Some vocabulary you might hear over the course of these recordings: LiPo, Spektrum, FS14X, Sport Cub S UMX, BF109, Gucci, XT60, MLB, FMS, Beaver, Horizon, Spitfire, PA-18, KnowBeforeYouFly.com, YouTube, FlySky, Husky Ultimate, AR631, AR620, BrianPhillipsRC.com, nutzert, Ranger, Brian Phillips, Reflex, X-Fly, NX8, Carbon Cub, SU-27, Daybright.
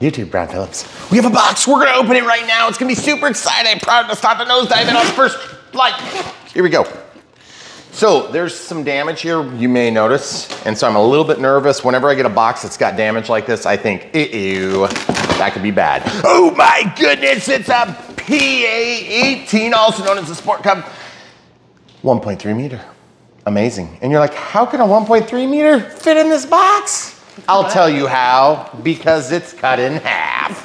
YouTube, Brian Phillips. We have a box, we're gonna open it right now. It's gonna be super exciting. I'm proud to stop the nosedive in on first flight. Here we go. So there's some damage here, you may notice. And so I'm a little bit nervous. Whenever I get a box that's got damage like this, I think, ew, that could be bad. Oh my goodness, it's a PA-18, also known as the Sport Cub. 1.3 meter, amazing. And you're like, how can a 1.3 meter fit in this box? I'll tell you how, because it's cut in half.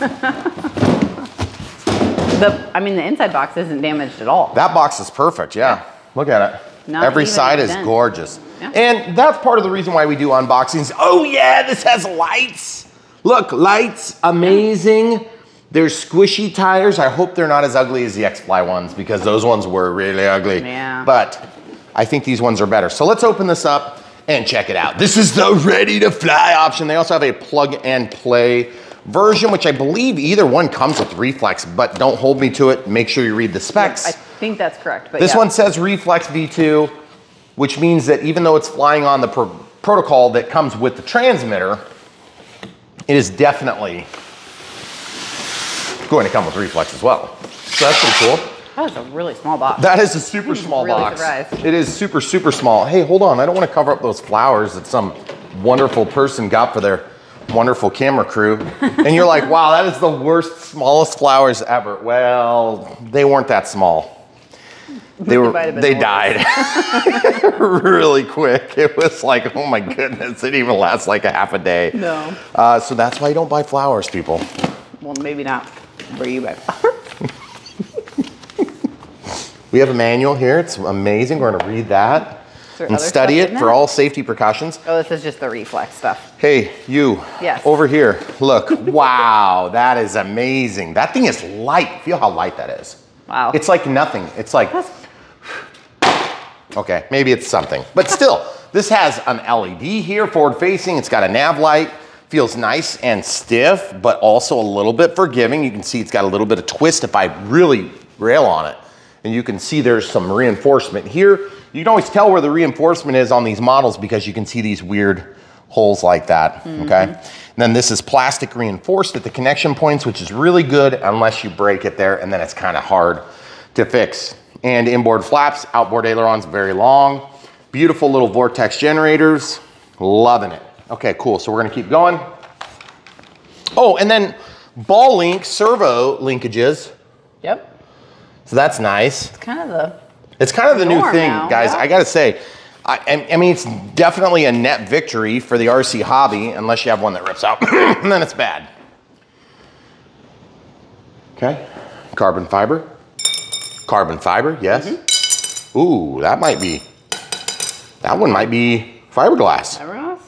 I mean, the inside box isn't damaged at all. That box is perfect, yeah. Look at it. Not every side is gorgeous. Yeah. And that's part of the reason why we do unboxings. Oh yeah, this has lights. Look, lights, amazing. There's squishy tires. I hope they're not as ugly as the X-Fly ones, because those ones were really ugly. Yeah. But I think these ones are better. So let's open this up and check it out. This is the ready to fly option. They also have a plug and play version, which I believe either one comes with Reflex, but don't hold me to it. Make sure you read the specs. I think that's correct. But this one says Reflex V2, which means that even though it's flying on the protocol that comes with the transmitter, it is definitely going to come with Reflex as well. So that's pretty cool. That is a really small box. That is a super small box. Surprised. It is super, super small. Hey, hold on. I don't want to cover up those flowers that some wonderful person got for their wonderful camera crew. And you're like, wow, that is the worst, smallest flowers ever. Well, they weren't that small. They died really quick. It was like, oh my goodness. It even lasts like a half a day. No. So that's why you don't buy flowers, people. Well, maybe not where you buy flowers. We have a manual here. It's amazing. We're going to read that and study it for all safety precautions. Oh, this is just the Reflex stuff. Hey, you. Yes. Over here. Look. Wow. That is amazing. That thing is light. Feel how light that is. Wow. It's like nothing. It's like, okay, maybe it's something. But still, this has an LED here, forward facing. It's got a nav light. Feels nice and stiff, but also a little bit forgiving. You can see it's got a little bit of twist if I really rail on it. And you can see there's some reinforcement here. You can always tell where the reinforcement is on these models because you can see these weird holes like that, okay? And then this is plastic reinforced at the connection points, which is really good unless you break it there, and then it's kind of hard to fix. And inboard flaps, outboard ailerons, very long. Beautiful little vortex generators, loving it. Okay, cool, so we're gonna keep going. Oh, and then ball link, servo linkages. Yep. So that's nice. It's kind of the new thing, guys. Yeah. I gotta say, I mean, it's definitely a net victory for the RC hobby, unless you have one that rips out, and then it's bad. Okay, carbon fiber. Carbon fiber, yes. Ooh, that might be, that one might be fiberglass. Fiberglass?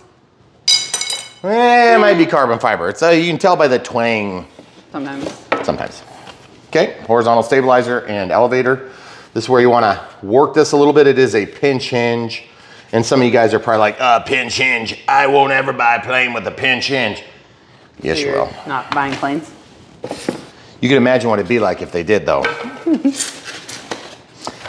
Eh, it might be carbon fiber. It's you can tell by the twang. Sometimes. Sometimes. Okay, horizontal stabilizer and elevator. This is where you wanna work this a little bit. It is a pinch hinge. And some of you guys are probably like, pinch hinge. I won't ever buy a plane with a pinch hinge. Yes, you will. Not buying planes. You can imagine what it'd be like if they did though.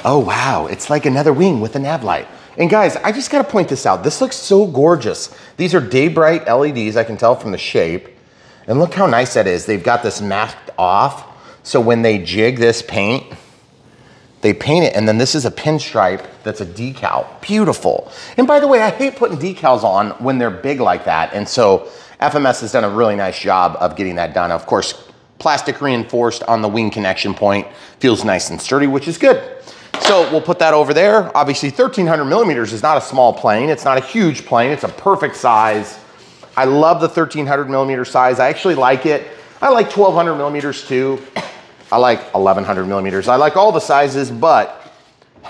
Oh wow, it's like another wing with a nav light. And guys, I just gotta point this out. This looks so gorgeous. These are Daybright LEDs, I can tell from the shape. And look how nice that is. They've got this masked off. So when they jig this paint, they paint it, and then this is a pinstripe that's a decal. Beautiful. And by the way, I hate putting decals on when they're big like that. And so FMS has done a really nice job of getting that done. Of course, plastic reinforced on the wing connection point. Feels nice and sturdy, which is good. So we'll put that over there. Obviously, 1,300 millimeters is not a small plane. It's not a huge plane. It's a perfect size. I love the 1,300 millimeter size. I actually like it. I like 1,200 millimeters too. I like 1,100 millimeters. I like all the sizes, but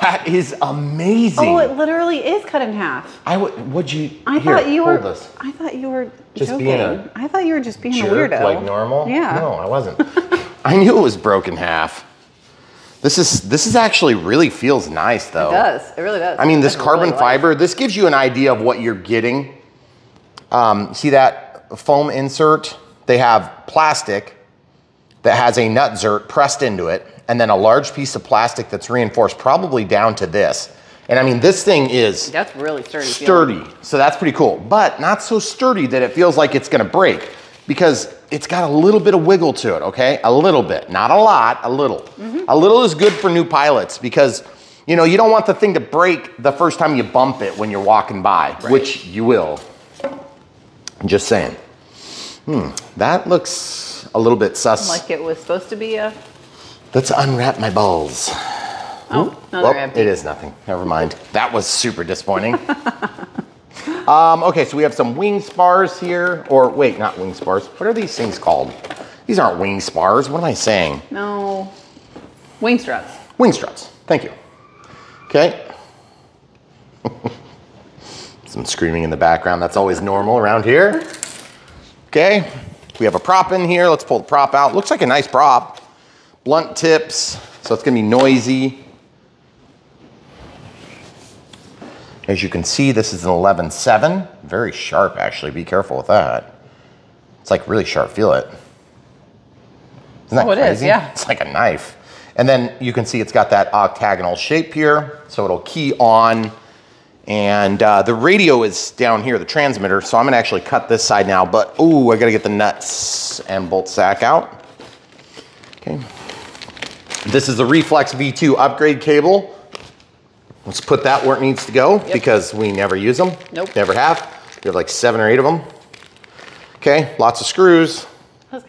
that is amazing. Oh, it literally is cut in half. I thought you were just joking. I thought you were just being a weirdo. Like normal? Yeah. No, I wasn't. I knew it was broken in half. This is actually really feels nice though. It does. It really does. I mean, this carbon fiber. This gives you an idea of what you're getting. See that foam insert? They have plastic that has a nutzert pressed into it, and then a large piece of plastic that's reinforced probably down to this. And I mean, this thing is- That's really sturdy. Sturdy, so that's pretty cool, but not so sturdy that it feels like it's gonna break. because it's got a little bit of wiggle to it, okay? A little bit, not a lot, a little. Mm-hmm. A little is good for new pilots because, you know, you don't want the thing to break the first time you bump it when you're walking by, right, which you will. I'm just saying. That looks a little bit sus. Like it was supposed to be a... Let's unwrap my balls. Oh, no, they're empty. It is nothing, never mind. That was super disappointing. Okay, so we have some wing spars here, or wait, not wing spars. What are these things called? These aren't wing spars, what am I saying? No, wing struts. Wing struts, thank you. Okay. Some screaming in the background, that's always normal around here. Okay, we have a prop in here. Let's pull the prop out. Looks like a nice prop. Blunt tips, so it's gonna be noisy. As you can see, this is an 11.7. Very sharp, actually. Be careful with that. It's like really sharp. Feel it. Isn't that crazy? It is, yeah. It's like a knife. And then you can see it's got that octagonal shape here, so it'll key on. And the radio is down here, the transmitter, so I'm gonna actually cut this side now, but ooh, I gotta get the nuts and bolt sack out. Okay. This is the Reflex V2 upgrade cable. Let's put that where it needs to go, yep, because we never use them. Nope. Never have. We have like 7 or 8 of them. Okay, lots of screws,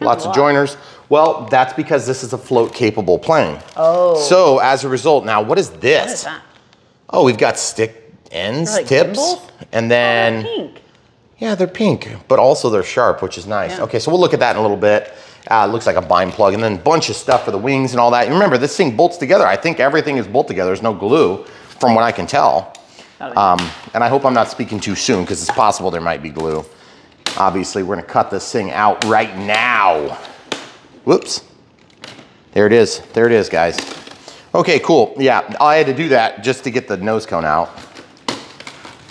lots of joiners. Well, that's because this is a float capable plane. Oh. So as a result, now what is this? What is that? Oh, we've got stick ends, like tips, gimbals? And then, oh, they're pink. Yeah, they're pink, but also they're sharp, which is nice. Yeah. Okay, so we'll look at that in a little bit. It looks like a bind plug, and then a bunch of stuff for the wings and all that. And remember, this thing bolts together. I think everything is bolted together. There's no glue, from what I can tell. And I hope I'm not speaking too soon because it's possible there might be glue. Obviously, we're gonna cut this thing out right now. Whoops. There it is, guys. Okay, cool, yeah, I had to do that just to get the nose cone out.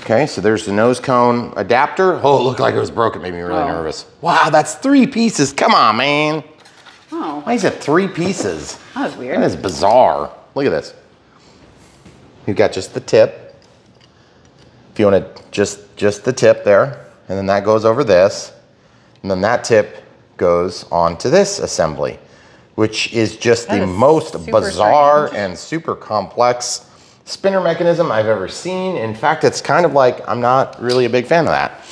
Okay, so there's the nose cone adapter. Oh, it looked like it was broken, made me really nervous. Wow, that's 3 pieces, come on, man. Oh. Why is it 3 pieces? That was weird. That is bizarre, look at this. You've got just the tip. If you want to just the tip there, and then that goes over this, and then that tip goes onto this assembly, which is just the most bizarre and super complex spinner mechanism I've ever seen. In fact, it's kind of like, I'm not really a big fan of that,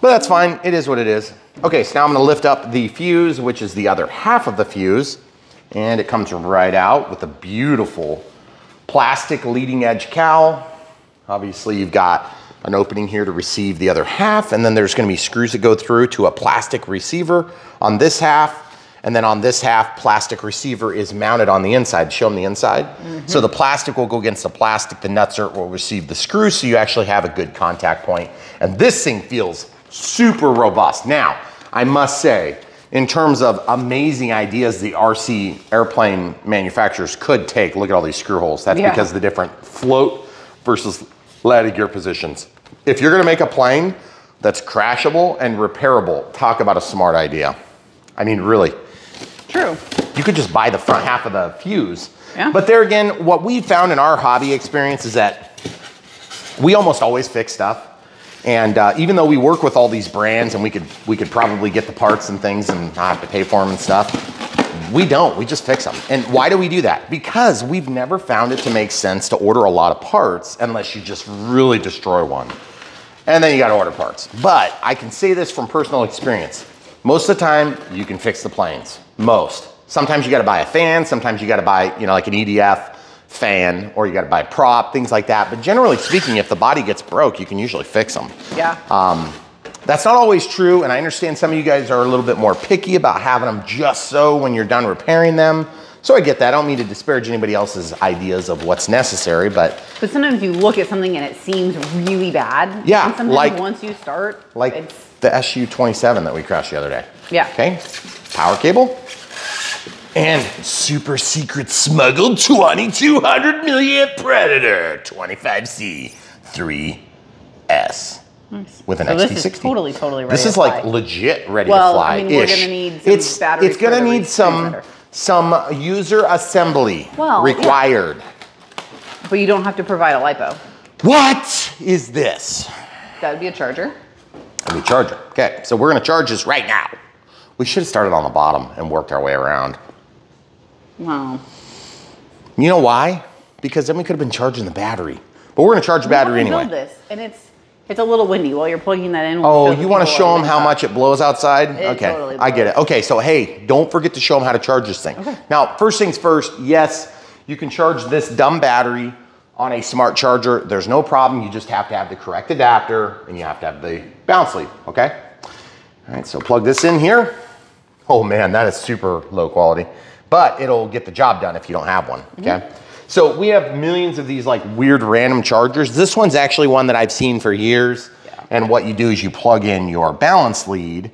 but that's fine. It is what it is. Okay, so now I'm going to lift up the fuse, which is the other half of the fuse, and it comes right out with a beautiful plastic leading edge cowl. Obviously, you've got an opening here to receive the other half, and then there's gonna be screws that go through to a plastic receiver on this half, and then on this half, plastic receiver is mounted on the inside. Show them the inside. Mm-hmm. So the plastic will go against the plastic, the nuts will receive the screw, so you actually have a good contact point. And this thing feels super robust. Now, I must say, in terms of amazing ideas the RC airplane manufacturers could take, look at all these screw holes. That's because of the different float versus lattice gear positions. If you're gonna make a plane that's crashable and repairable, talk about a smart idea. I mean, really. True. You could just buy the front half of the fuse. Yeah. But there again, what we found in our hobby experience is that we almost always fix stuff. And even though we work with all these brands and we could probably get the parts and things and not have to pay for them and stuff, we don't, we just fix them. And why do we do that? Because we've never found it to make sense to order a lot of parts unless you just really destroy one. And then you gotta order parts. But I can say this from personal experience. Most of the time, you can fix the planes, most. Sometimes you gotta buy a fan, sometimes you gotta buy, you know, like an EDF fan, or you gotta buy a prop, things like that. But generally speaking, if the body gets broke, you can usually fix them. Yeah. That's not always true, and I understand some of you guys are a little bit more picky about having them just so when you're done repairing them. So I get that. I don't mean to disparage anybody else's ideas of what's necessary, but... But sometimes you look at something and it seems really bad. Yeah, and sometimes like... once you start, like it's... the SU-27 that we crashed the other day. Yeah. Okay, power cable. And super secret smuggled 2200 milliamp Predator 25C 3S. Nice. With an XT60. This is totally ready. This is like legit ready to fly. I mean, we're gonna need some batteries. It's gonna need some user assembly required. Yeah. But you don't have to provide a LiPo. What is this? That would be a charger. That'd be a charger. Okay, so we're gonna charge this right now. We should have started on the bottom and worked our way around. Wow. You know why? Because then we could have been charging the battery. But we're going to charge the battery anyway. Build this, and it's a little windy while you're plugging that in. Oh, you want to show them how much it blows outside? Okay, totally blows. I get it. Okay, so hey, don't forget to show them how to charge this thing. Okay. Now, first things first, yes, you can charge this dumb battery on a smart charger. There's no problem. You just have to have the correct adapter and you have to have the bounce lead, okay? All right, so plug this in here. Oh man, that is super low quality, but it'll get the job done if you don't have one, okay? Mm-hmm. So we have millions of these like weird random chargers. This one's actually one that I've seen for years. Yeah. And what you do is you plug in your balance lead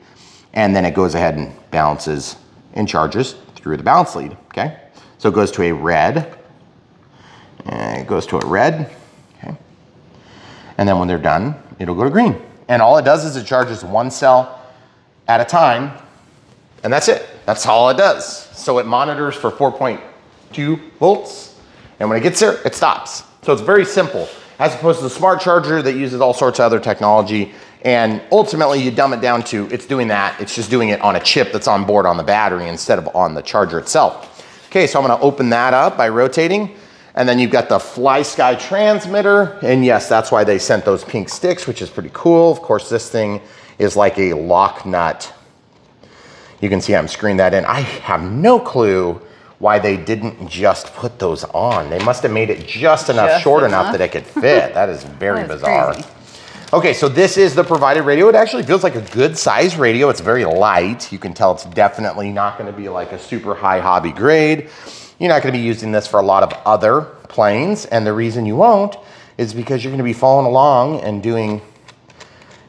and then it goes ahead and balances and charges through the balance lead, okay? So it goes to a red, and it goes to a red, okay? And then when they're done, it'll go to green. And all it does is it charges one cell at a time and that's it, that's all it does. So it monitors for 4.2 volts. And when it gets there, it stops. So it's very simple, as opposed to the smart charger that uses all sorts of other technology. And ultimately you dumb it down to, it's doing that, it's just doing it on a chip that's on board on the battery instead of on the charger itself. Okay, so I'm gonna open that up by rotating. And then you've got the FlySky transmitter. And yes, that's why they sent those pink sticks, which is pretty cool. Of course, this thing is like a lock nut. You can see I'm screened that in. I have no clue why they didn't just put those on. They must have made it just enough short enough that it could fit. That is very bizarre. Crazy. Okay, so this is the provided radio. It actually feels like a good size radio. It's very light. You can tell it's definitely not gonna be like a super high hobby grade. You're not gonna be using this for a lot of other planes. And the reason you won't is because you're gonna be following along and doing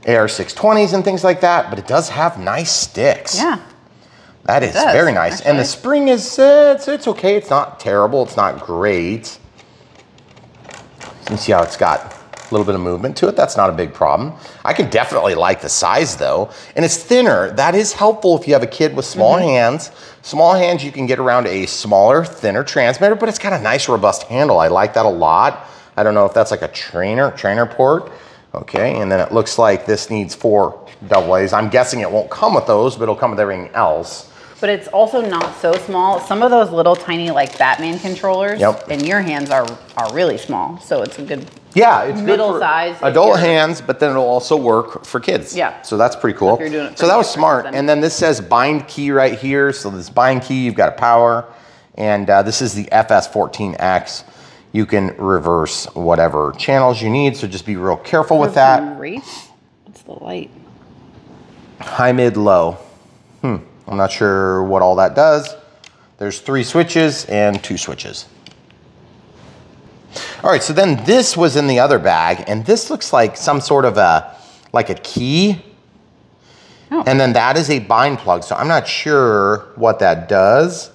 AR620s and things like that, but it does have nice sticks. Yeah. That is very nice. Actually. And the spring is, it's okay. It's not terrible. It's not great. You can see how it's got a little bit of movement to it. That's not a big problem. I can definitely like the size though. And it's thinner. That is helpful if you have a kid with small hands. Small hands, you can get around a smaller, thinner transmitter, but it's got a nice, robust handle. I like that a lot. I don't know if that's like a trainer port. Okay, and then it looks like this needs 4 AA's. I'm guessing it won't come with those, but it'll come with everything else. But it's also not so small. Some of those little tiny like Batman controllers in your hands are really small. So it's a good middle size. Adult hands, but then it'll also work for kids. Yeah. So that's pretty cool. So that was smart. And then this says bind key right here. So this bind key, you've got a power. And this is the FS14X. You can reverse whatever channels you need. So just be real careful with that. What's the light? High, mid, low. I'm not sure what all that does. There's 3 switches and 2 switches. All right, so then this was in the other bag and this looks like some sort of a, like a key. Oh. And then that is a bind plug. So I'm not sure what that does,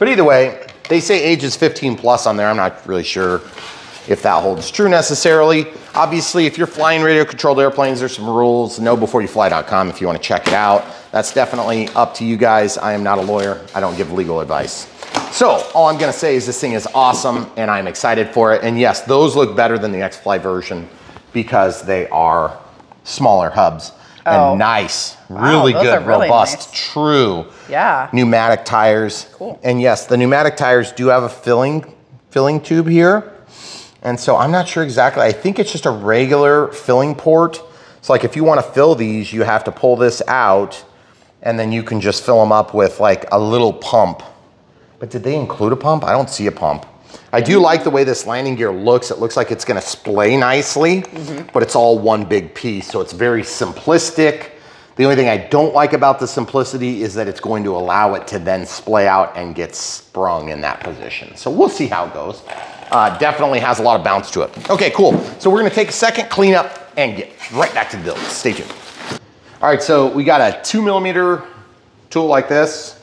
but either way, they say ages 15 plus on there. I'm not really sure if that holds true necessarily. Obviously, if you're flying radio controlled airplanes, there's some rules. KnowBeforeYouFly.com if you want to check it out. That's definitely up to you guys. I am not a lawyer. I don't give legal advice. So all I'm going to say is this thing is awesome and I'm excited for it. And yes, those look better than the X-Fly version because they are smaller hubs. And nice, really good, robust, true pneumatic tires. Cool. And yes, the pneumatic tires do have a filling tube here. And so I'm not sure exactly, I think it's just a regular filling port. So like if you wanna fill these, you have to pull this out and then you can just fill them up with like a little pump. But did they include a pump? I don't see a pump. I do like the way this landing gear looks. It looks like it's gonna splay nicely, but it's all one big piece. So it's very simplistic. The only thing I don't like about the simplicity is that it's going to allow it to then splay out and get sprung in that position. So we'll see how it goes. Definitely has a lot of bounce to it. Okay, cool. So we're gonna take a second, clean up, and get right back to the build. Stay tuned. All right, so we got a 2mm tool like this,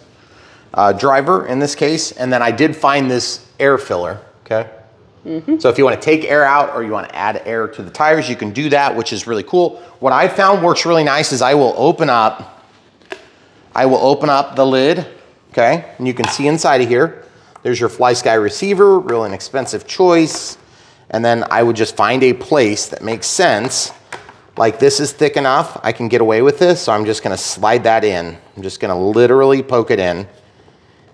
driver in this case, and then I did find this air filler, okay? So if you want to take air out or you want to add air to the tires, you can do that, which is really cool. What I found works really nice is I will open up the lid, okay? And you can see inside of here, there's your FlySky receiver, real inexpensive choice. And then I would just find a place that makes sense Like this is thick enough, I can get away with this, so I'm just gonna slide that in. I'm just gonna literally poke it in,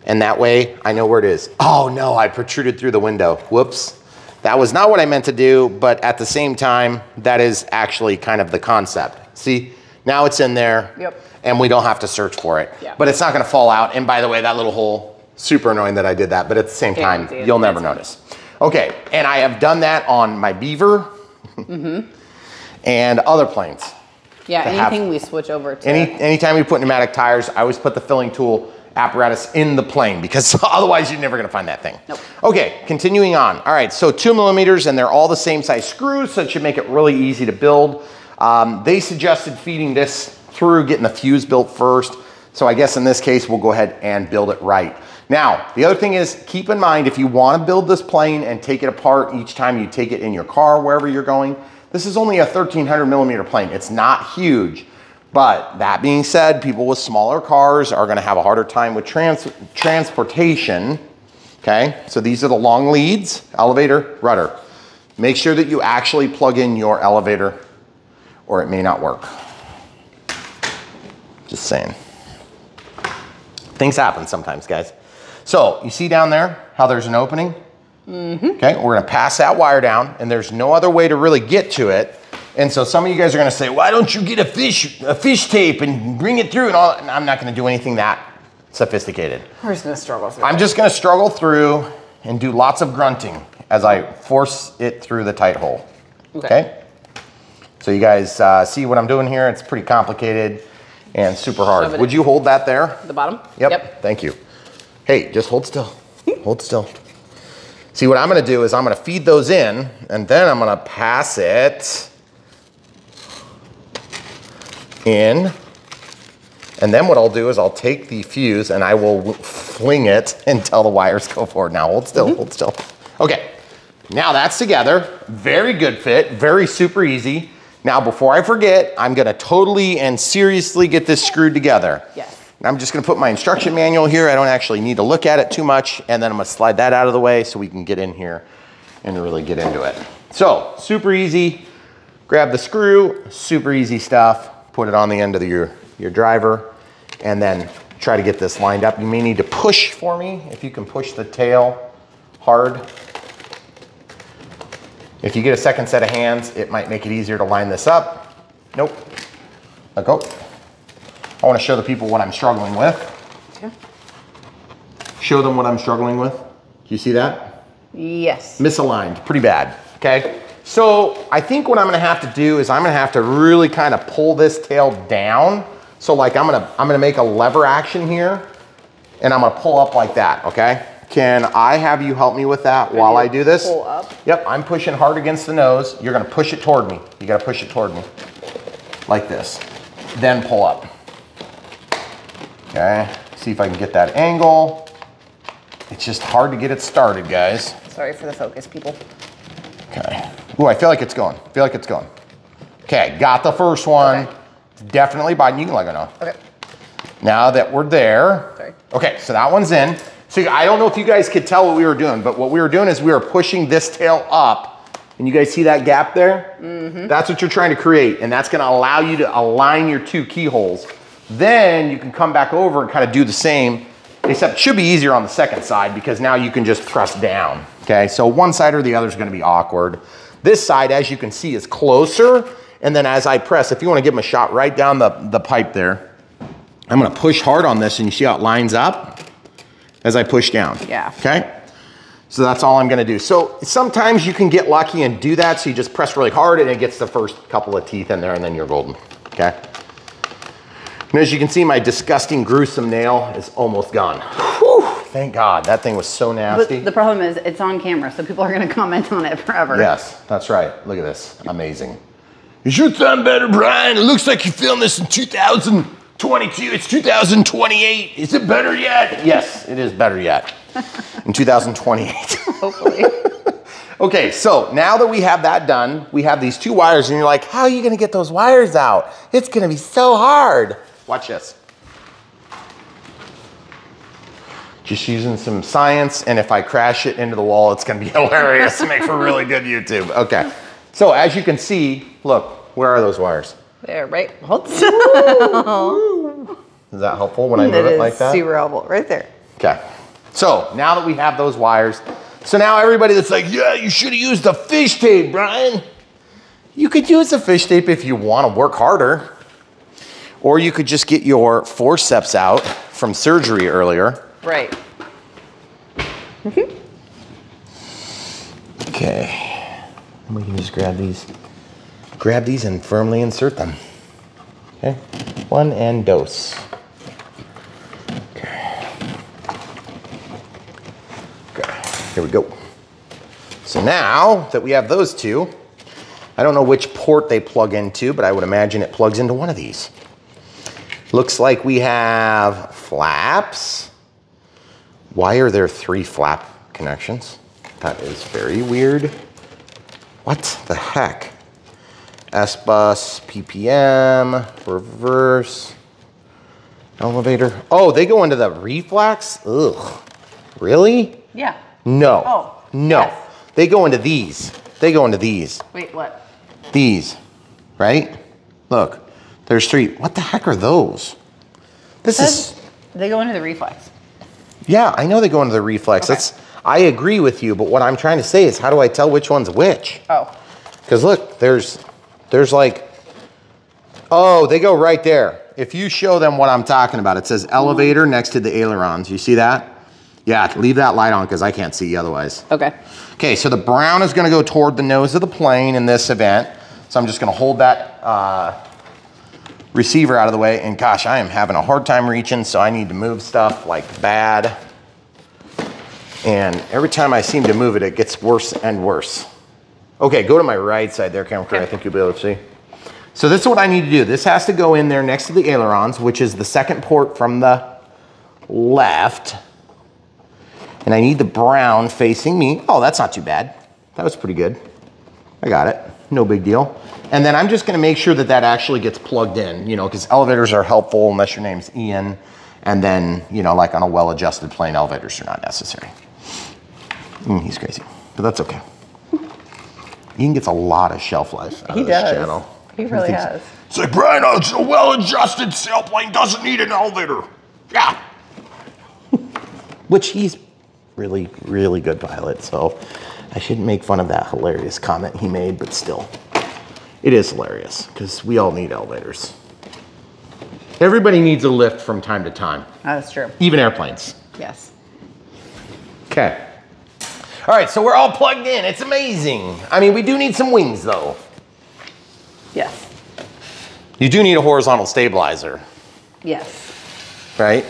and that way I know where it is. Oh no, I protruded through the window, whoops. That was not what I meant to do, but at the same time, that is actually kind of the concept. See, now it's in there, yep, and we don't have to search for it, yeah, but it's not gonna fall out. And by the way, that little hole, super annoying that I did that, but at the same time, yeah, you'll never notice. Okay, and I have done that on my Beaver, mm-hmm, and other planes. Yeah, anything we switch over to. Anytime we put pneumatic tires, I always put the filling tool apparatus in the plane because otherwise you're never gonna find that thing. Nope. Okay, continuing on. All right, so 2 millimeters and they're all the same size screws, so it should make it really easy to build. They suggested feeding this through, getting the fuse built first. So I guess in this case, we'll go ahead and build it right. Now, the other thing is, keep in mind, if you wanna build this plane and take it apart each time you take it in your car, wherever you're going, this is only a 1300 millimeter plane. It's not huge, but that being said, people with smaller cars are gonna have a harder time with transportation, okay? So these are the long leads, elevator, rudder. Make sure that you actually plug in your elevator or it may not work. Just saying. Things happen sometimes, guys. So you see down there how there's an opening? Mm-hmm. Okay, we're gonna pass that wire down and there's no other way to really get to it. And so some of you guys are gonna say, why don't you get a fish tape and bring it through and all that? And I'm not gonna do anything that sophisticated. We're just gonna struggle through. I'm just gonna struggle through and do lots of grunting as I force it through the tight hole, okay? So you guys see what I'm doing here? It's pretty complicated and super hard. Would you hold that there? The bottom? Yep. Yep. Thank you. Hey, just hold still. Hold still. See, what I'm gonna do is I'm gonna feed those in and then I'm gonna pass it in. And then what I'll do is I'll take the fuse and I will fling it until the wires go forward. Now hold still, mm-hmm, hold still. Okay, now that's together. Very good fit, very super easy. Now, before I forget, I'm gonna totally and seriously get this screwed together. Yes. And I'm just gonna put my instruction manual here. I don't actually need to look at it too much. And then I'm gonna slide that out of the way so we can get in here and really get into it. So, super easy. Grab the screw, super easy stuff. Put it on the end of your driver and then try to get this lined up. You may need to push for me if you can push the tail hard. If you get a second set of hands, it might make it easier to line this up. Nope. Let go. I want to show the people what I'm struggling with. Yeah. Show them what I'm struggling with. Do you see that? Yes. Misaligned, pretty bad, okay? So I think what I'm gonna have to do is I'm gonna have to really kind of pull this tail down. So like I'm gonna make a lever action here and I'm gonna pull up like that, okay? Can I have you help me with that while I do this? Pull up. Yep, I'm pushing hard against the nose. You're gonna push it toward me. You gotta push it toward me, like this. Then pull up. Okay, see if I can get that angle. It's just hard to get it started, guys. Sorry for the focus, people. Okay. Ooh, I feel like it's going. I feel like it's going. Okay, got the first one. Okay. Definitely Biden, you can let go now. Okay. Now that we're there. Sorry. Okay, so that one's in. So I don't know if you guys could tell what we were doing, but what we were doing is we were pushing this tail up, and you guys see that gap there? Mm-hmm. That's what you're trying to create, and that's gonna allow you to align your two keyholes. Then you can come back over and kind of do the same, except it should be easier on the second side because now you can just thrust down, okay? So one side or the other is gonna be awkward. This side, as you can see, is closer, and then as I press, if you wanna give them a shot right down the pipe there, I'm gonna push hard on this, and you see how it lines up? As I push down, yeah. Okay? So that's all I'm gonna do. So sometimes you can get lucky and do that, so you just press really hard and it gets the first couple of teeth in there and then you're golden, okay? And as you can see, my disgusting, gruesome nail is almost gone. Whew, thank God, that thing was so nasty. But the problem is it's on camera, so people are gonna comment on it forever. Yes, that's right, look at this, amazing. Is your thumb better, Brian? It looks like you filmed this in 2022, it's 2028. Is it better yet? Yes, it is better yet. In 2028. Hopefully. Okay, so now that we have that done, we have these two wires and you're like, how are you gonna get those wires out? It's gonna be so hard. Watch this. Just using some science, and if I crash it into the wall, it's gonna be hilarious to make for really good YouTube. Okay, so as you can see, look, Where are those wires? They're right. Hold still. Is that helpful when I move it like that? Super helpful. Right there. Okay. So now that we have those wires, so now everybody that's like, yeah, you should have used the fish tape, Brian. You could use the fish tape if you want to work harder. Or you could just get your forceps out from surgery earlier. Right. Mm-hmm. Okay. We can just grab these. Grab these and firmly insert them. Okay, one and dos. Okay. Okay, here we go. So now that we have those two, I don't know which port they plug into, but I would imagine it plugs into one of these. Looks like we have flaps. Why are there three flap connections? That is very weird. What the heck? S-bus, PPM, reverse, elevator. Oh, they go into the reflex? Ugh, really? Yeah. No, oh, no. Yes. They go into these. They go into these. Wait, what? These, right? Look, there's three. What the heck are those? This is... They go into the reflex. Yeah, I know they go into the reflex. Okay. That's, I agree with you, but what I'm trying to say is how do I tell which one's which? Oh. Because look, there's like, oh, they go right there. If you show them what I'm talking about, it says elevator next to the ailerons. You see that? Yeah, leave that light on because I can't see otherwise. Okay. Okay, so the brown is gonna go toward the nose of the plane in this event. So I'm just gonna hold that receiver out of the way, and gosh, I am having a hard time reaching, so I need to move stuff like bad. And every time I seem to move it, it gets worse and worse. Okay, go to my right side there, camera crew. I think you'll be able to see. So this is what I need to do. This has to go in there next to the ailerons, which is the second port from the left. And I need the brown facing me. Oh, that's not too bad. That was pretty good. I got it, no big deal. And then I'm just gonna make sure that that actually gets plugged in, you know, because elevators are helpful unless your name's Ian. And then, you know, like on a well-adjusted plane, elevators are not necessary. He's crazy, but that's okay. Ian gets a lot of shelf life out of this channel. He really has. It's like, Brian, it's a well-adjusted sailplane, doesn't need an elevator. Yeah. Which he's really, really good pilot, so I shouldn't make fun of that hilarious comment he made, but still, it is hilarious because we all need elevators. Everybody needs a lift from time to time. That's true. Even airplanes. Yes. Okay. All right, so we're all plugged in. It's amazing. I mean, we do need some wings, though. Yes. You do need a horizontal stabilizer. Yes. Right?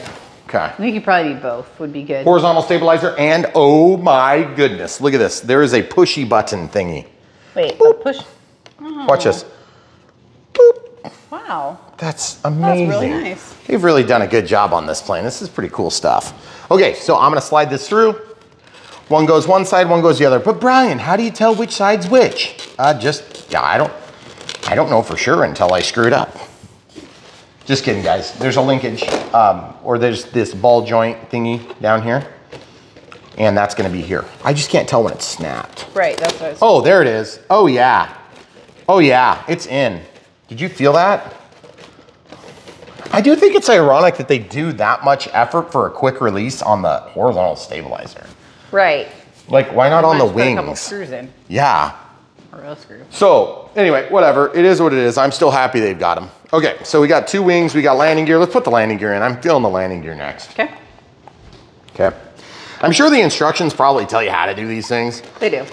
Okay. I think you probably need both would be good. Horizontal stabilizer and, oh my goodness, look at this. There is a pushy button thingy. Wait, boop. A push? Oh. Watch this. Boop. Wow. That's amazing. That's really nice. They've really done a good job on this plane. This is pretty cool stuff. Okay, so I'm gonna slide this through. One goes one side, one goes the other. But Brian, how do you tell which side's which? I don't know for sure until I screw it up. Just kidding, guys. There's a linkage, or there's this ball joint thingy down here, and that's gonna be here. I just can't tell when it's snapped. Right, that's what I was thinking. Oh, there it is. Oh yeah. Oh yeah, it's in. Did you feel that? I do think it's ironic that they do that much effort for a quick release on the horizontal stabilizer. Right. Like, why not on the wings? Put a couple screws in. Yeah. A real screw. So, anyway, whatever. It is what it is. I'm still happy they've got them. Okay, so we got two wings. We got landing gear. Let's put the landing gear in. I'm feeling the landing gear next. Okay. Okay. I'm sure the instructions probably tell you how to do these things. They do.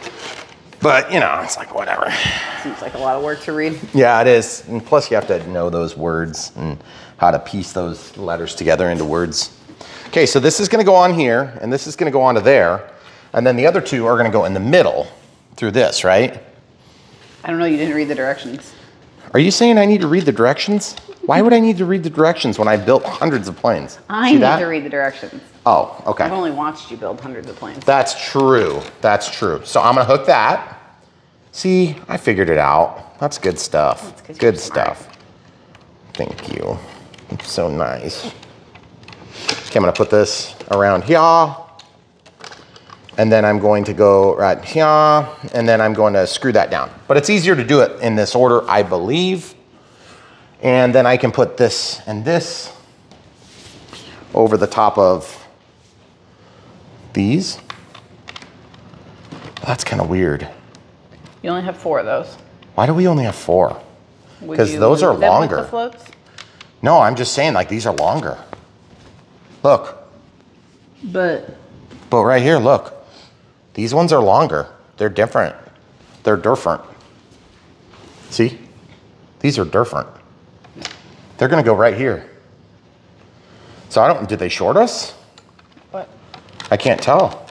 But, you know, it's like, whatever. Seems like a lot of work to read. Yeah, it is. And plus, you have to know those words and how to piece those letters together into words. Okay, so this is gonna go on here, and this is gonna go onto there, and then the other two are gonna go in the middle through this, right? I don't know, you didn't read the directions. Are you saying I need to read the directions? Why would I need to read the directions when I built hundreds of planes? I need to read the directions. Oh, okay. I've only watched you build hundreds of planes. That's true, that's true. So I'm gonna hook that. See, I figured it out. That's good stuff, that's good stuff. Thank you, it's so nice. Okay, I'm gonna put this around here, And then I'm going to go right here, and then I'm going to screw that down. But it's easier to do it in this order, I believe. And then I can put this and this over the top of these. That's kind of weird. You only have four of those. Why do we only have four? Because those are longer. With the floats? No, I'm just saying, like, these are longer. Look. But right here, look. These ones are longer. They're different. They're different. See? These are different. They're gonna go right here. So I don't, did they short us? What? I can't tell.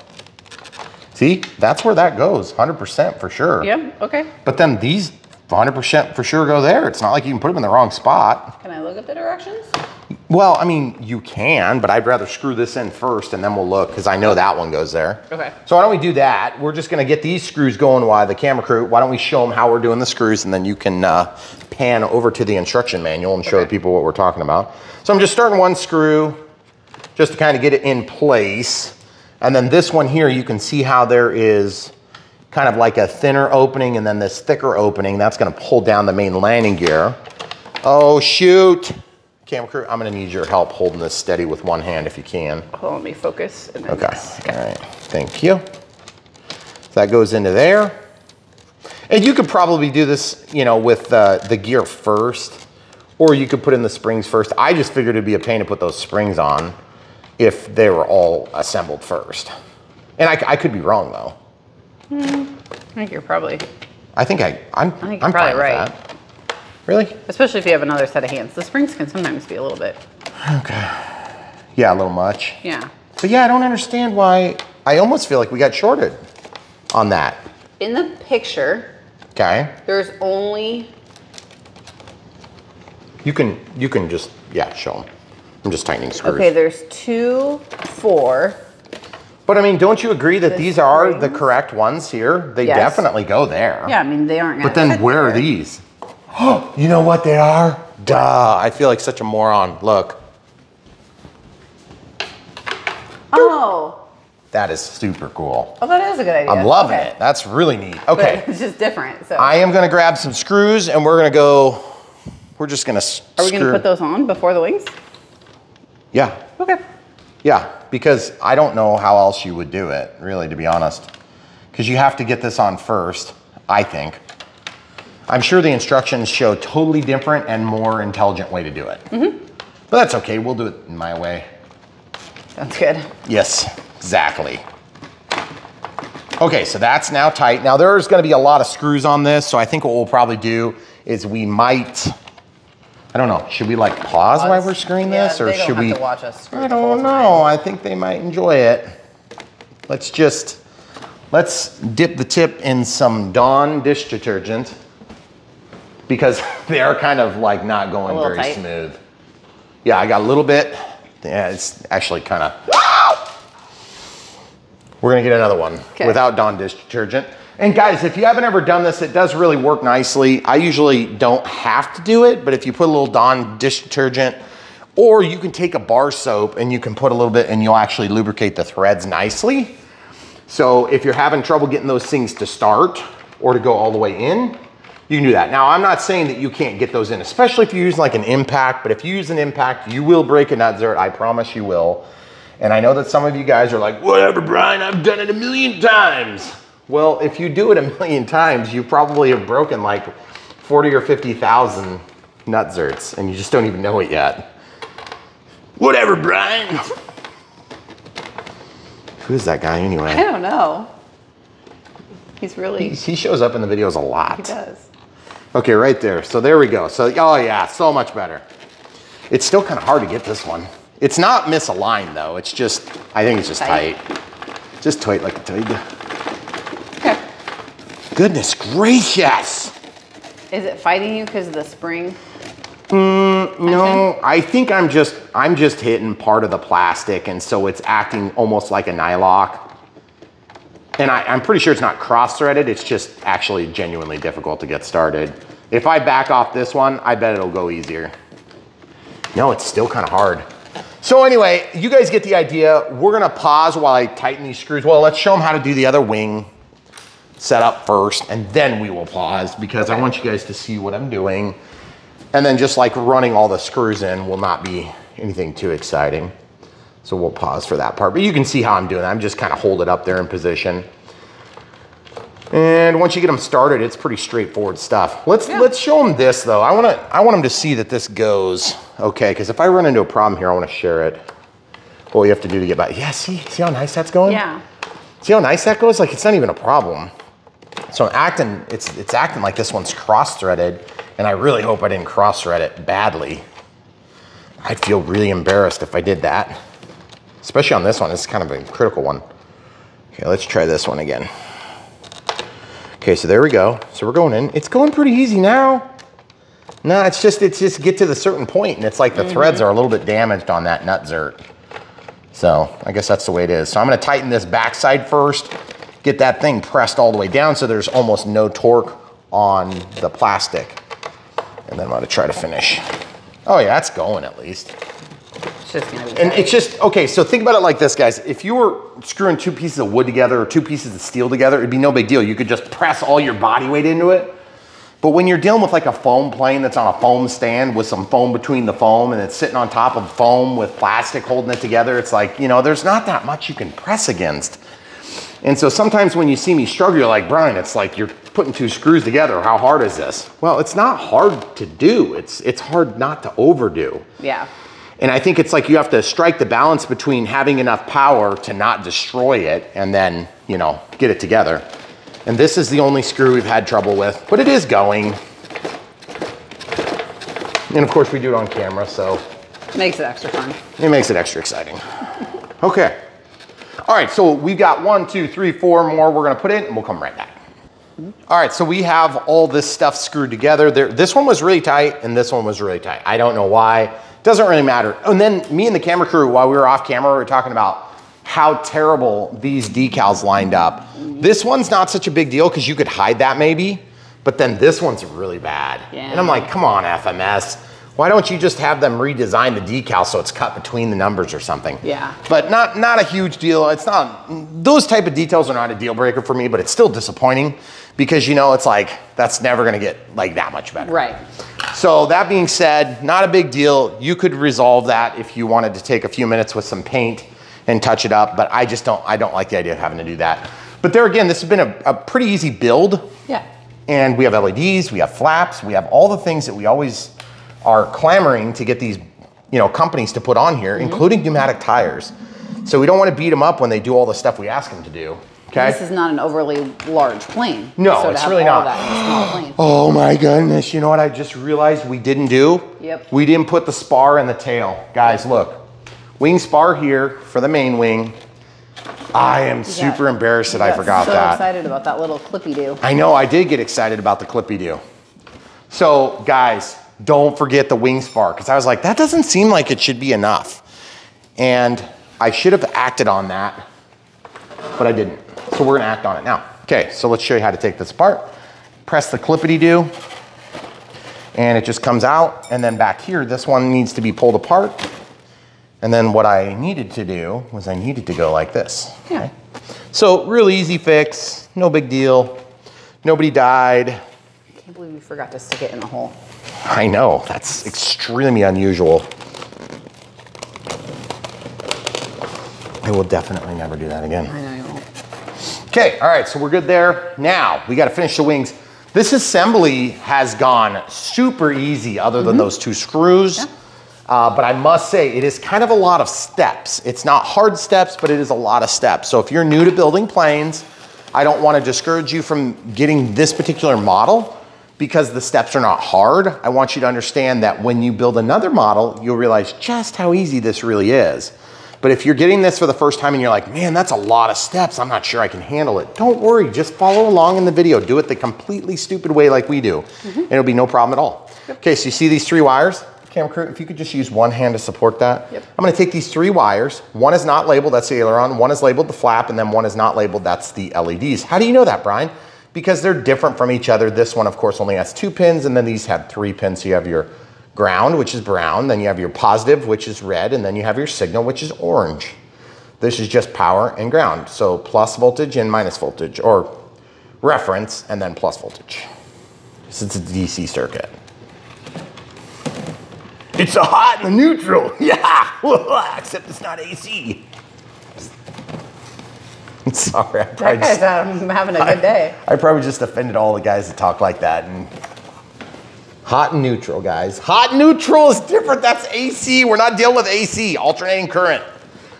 See, that's where that goes, 100% for sure. Yeah, okay. But then these 100% for sure go there. It's not like you can put them in the wrong spot. Can I look at the directions? Well, I mean, you can, but I'd rather screw this in first and then we'll look, because I know that one goes there. Okay. So why don't we do that? We're just gonna get these screws going while the camera crew, why don't we show them how we're doing the screws, and then you can pan over to the instruction manual and show the people what we're talking about. So I'm just starting one screw just to kind of get it in place. And then this one here, you can see how there is kind of like a thinner opening and then this thicker opening. That's gonna pull down the main landing gear. Oh, shoot. Camera crew, I'm gonna need your help holding this steady with one hand if you can. Hold on, let me focus. And then okay, all right, thank you. So that goes into there. And you could probably do this, you know, with the gear first, or you could put in the springs first. I just figured it'd be a pain to put those springs on if they were all assembled first. And I could be wrong though. I think you're probably. I think I'm probably right. That. Really? Especially if you have another set of hands. The springs can sometimes be a little bit. Okay. Yeah, a little much. Yeah. But yeah, I don't understand why. I almost feel like we got shorted on that. In the picture. Okay. There's only. You can just, yeah, show them. I'm just tightening screws. Okay, there's 2, 4. But I mean, don't you agree that these are the correct ones here? They definitely go there. Yeah, I mean, they aren't. But then where are these? Oh, you know what they are? Duh, I feel like such a moron. Look. Oh. That is super cool. Oh, that is a good idea. I'm loving it. That's really neat. Okay. But it's just different. So I am going to grab some screws and we're going to go, we're just going to Are we going to put those on before the wings? Yeah. Okay. Yeah, because I don't know how else you would do it, really, to be honest. Because you have to get this on first, I think. I'm sure the instructions show totally different and more intelligent way to do it. Mm-hmm. But that's okay, we'll do it in my way. Sounds good. Yes, exactly. Okay, so that's now tight. Now there's gonna be a lot of screws on this, so I think what we'll probably do is we might, I don't know, should we like pause while we're screwing this? Or should we? Watch us screw I don't know, I think they might enjoy it. Let's dip the tip in some Dawn dish detergent, because they are kind of like not going very tight. Smooth. Yeah, I got a little bit. Yeah, it's actually kind of, we're gonna get another one without Dawn dish detergent. And guys, if you haven't ever done this, it does really work nicely. I usually don't have to do it, but if you put a little Dawn dish detergent, or you can take a bar soap and you can put a little bit and you'll actually lubricate the threads nicely. So if you're having trouble getting those things to start or to go all the way in, you can do that. Now, I'm not saying that you can't get those in, especially if you use like an impact, but if you use an impact, you will break a nut, Zert. I promise you will. And I know that some of you guys are like, whatever, Brian, I've done it a million times. Well, if you do it a million times, you probably have broken like 40 or 50,000 nut Zerts, and you just don't even know it yet. Whatever, Brian. Who is that guy anyway? I don't know. He's really... He shows up in the videos a lot. He does. Okay, right there. So there we go. So, oh yeah, so much better. It's still kind of hard to get this one. It's not misaligned though. It's just, I think it's just tight. Just tight like a tight. Okay. Goodness gracious. Is it fighting you because of the spring? No, I think I'm just hitting part of the plastic, and so it's acting almost like a nylock. And I'm pretty sure it's not cross-threaded. It's just actually genuinely difficult to get started. If I back off this one, I bet it'll go easier. No, it's still kind of hard. So anyway, you guys get the idea. We're gonna pause while I tighten these screws. Well, let's show them how to do the other wing setup first, and then we will pause because I want you guys to see what I'm doing. And then just like running all the screws in will not be anything too exciting. So we'll pause for that part, but you can see how I'm doing that. I'm just kind of holding it up there in position. And once you get them started, it's pretty straightforward stuff. Let's show them this though. I want them to see that this goes okay, because if I run into a problem here, I want to share it. What you have to do to get by. Yeah, see how nice that's going? Yeah. See how nice that goes? Like it's not even a problem. So I'm acting, it's acting like this one's cross-threaded, and I really hope I didn't cross-thread it badly. I'd feel really embarrassed if I did that. Especially on this one, it's kind of a critical one. Okay, let's try this one again. Okay, so there we go. So we're going in. It's going pretty easy now. No, it's just get to the certain point, and it's like the threads are a little bit damaged on that nutzert. So I guess that's the way it is. So I'm gonna tighten this backside first, get that thing pressed all the way down so there's almost no torque on the plastic. And then I'm gonna try to finish. Oh yeah, that's going at least. It's just gonna be tight. And it's just, okay, so think about it like this, guys. If you were screwing two pieces of wood together or two pieces of steel together, it'd be no big deal. You could just press all your body weight into it. But when you're dealing with like a foam plane that's on a foam stand with some foam between the foam, and it's sitting on top of foam with plastic holding it together, it's like, you know, there's not that much you can press against. And so sometimes when you see me struggle, you're like, Brian, it's like you're putting two screws together. How hard is this? Well, it's not hard to do. It's hard not to overdo. Yeah. And I think it's like you have to strike the balance between having enough power to not destroy it and then, you know, get it together. And this is the only screw we've had trouble with, but it is going. And of course we do it on camera, so. Makes it extra fun. It makes it extra exciting. Okay. All right, so we've got 1, 2, 3, 4 more we're gonna put in, and we'll come right back. All right, so we have all this stuff screwed together. This one was really tight, and this one was really tight. I don't know why, doesn't really matter. And then me and the camera crew, while we were off camera, we were talking about how terrible these decals lined up. This one's not such a big deal because you could hide that maybe, but then this one's really bad. Yeah. And I'm like, come on, FMS. Why don't you just have them redesign the decal so it's cut between the numbers or something? Yeah. But not a huge deal. It's not, those type of details are not a deal breaker for me, but it's still disappointing because you know, it's like, that's never gonna get like that much better. Right. So that being said, not a big deal. You could resolve that if you wanted to take a few minutes with some paint and touch it up, but I just don't like the idea of having to do that. But there again, this has been a pretty easy build. Yeah. And we have LEDs, we have flaps, we have all the things that we always are clamoring to get these, you know, companies to put on here, including pneumatic tires. So we don't want to beat them up when they do all the stuff we ask them to do. Okay. This is not an overly large plane. No, so it's really not. Oh my goodness, you know what I just realized we didn't do? Yep. We didn't put the spar in the tail. Guys, look. Wing spar here for the main wing. I am super embarrassed that I forgot that. I'm so excited about that little clippy-doo. I know, I did get excited about the clippy-doo. So guys, don't forget the wing spar, because I was like, that doesn't seem like it should be enough. And I should have acted on that, but I didn't. So we're gonna act on it now. Okay, so let's show you how to take this apart. Press the clippity-doo, and it just comes out. And then back here, this one needs to be pulled apart. And then what I needed to do was I needed to go like this. Yeah. Okay. So real easy fix, no big deal. Nobody died. I can't believe we forgot to stick it in the hole. I know, that's extremely unusual. I will definitely never do that again. I know you won't. Okay, all right, so we're good there. Now, we gotta finish the wings. This assembly has gone super easy other than those two screws. Yeah. But I must say, it is kind of a lot of steps. It's not hard steps, but it is a lot of steps. So if you're new to building planes, I don't want to discourage you from getting this particular model because the steps are not hard. I want you to understand that when you build another model, you'll realize just how easy this really is. But if you're getting this for the first time and you're like, man, that's a lot of steps. I'm not sure I can handle it. Don't worry, just follow along in the video. Do it the completely stupid way like we do. And it'll be no problem at all. Yep. Okay, so you see these three wires? Camera crew, if you could just use one hand to support that. Yep. I'm gonna take these three wires. One is not labeled, that's the aileron. One is labeled the flap, and then one is not labeled, that's the LEDs. How do you know that, Brian? Because they're different from each other. This one, of course, only has 2 pins, and then these have 3 pins, so you have your ground, which is brown, then you have your positive, which is red, and then you have your signal, which is orange. This is just power and ground. So plus voltage and minus voltage, or reference and then plus voltage. Since it's a DC circuit. It's so hot in the neutral, yeah, except it's not AC. I'm sorry, I'm having a good day. I probably just offended all the guys that talk like that. And hot and neutral, guys. Hot and neutral is different, that's AC. We're not dealing with AC, alternating current.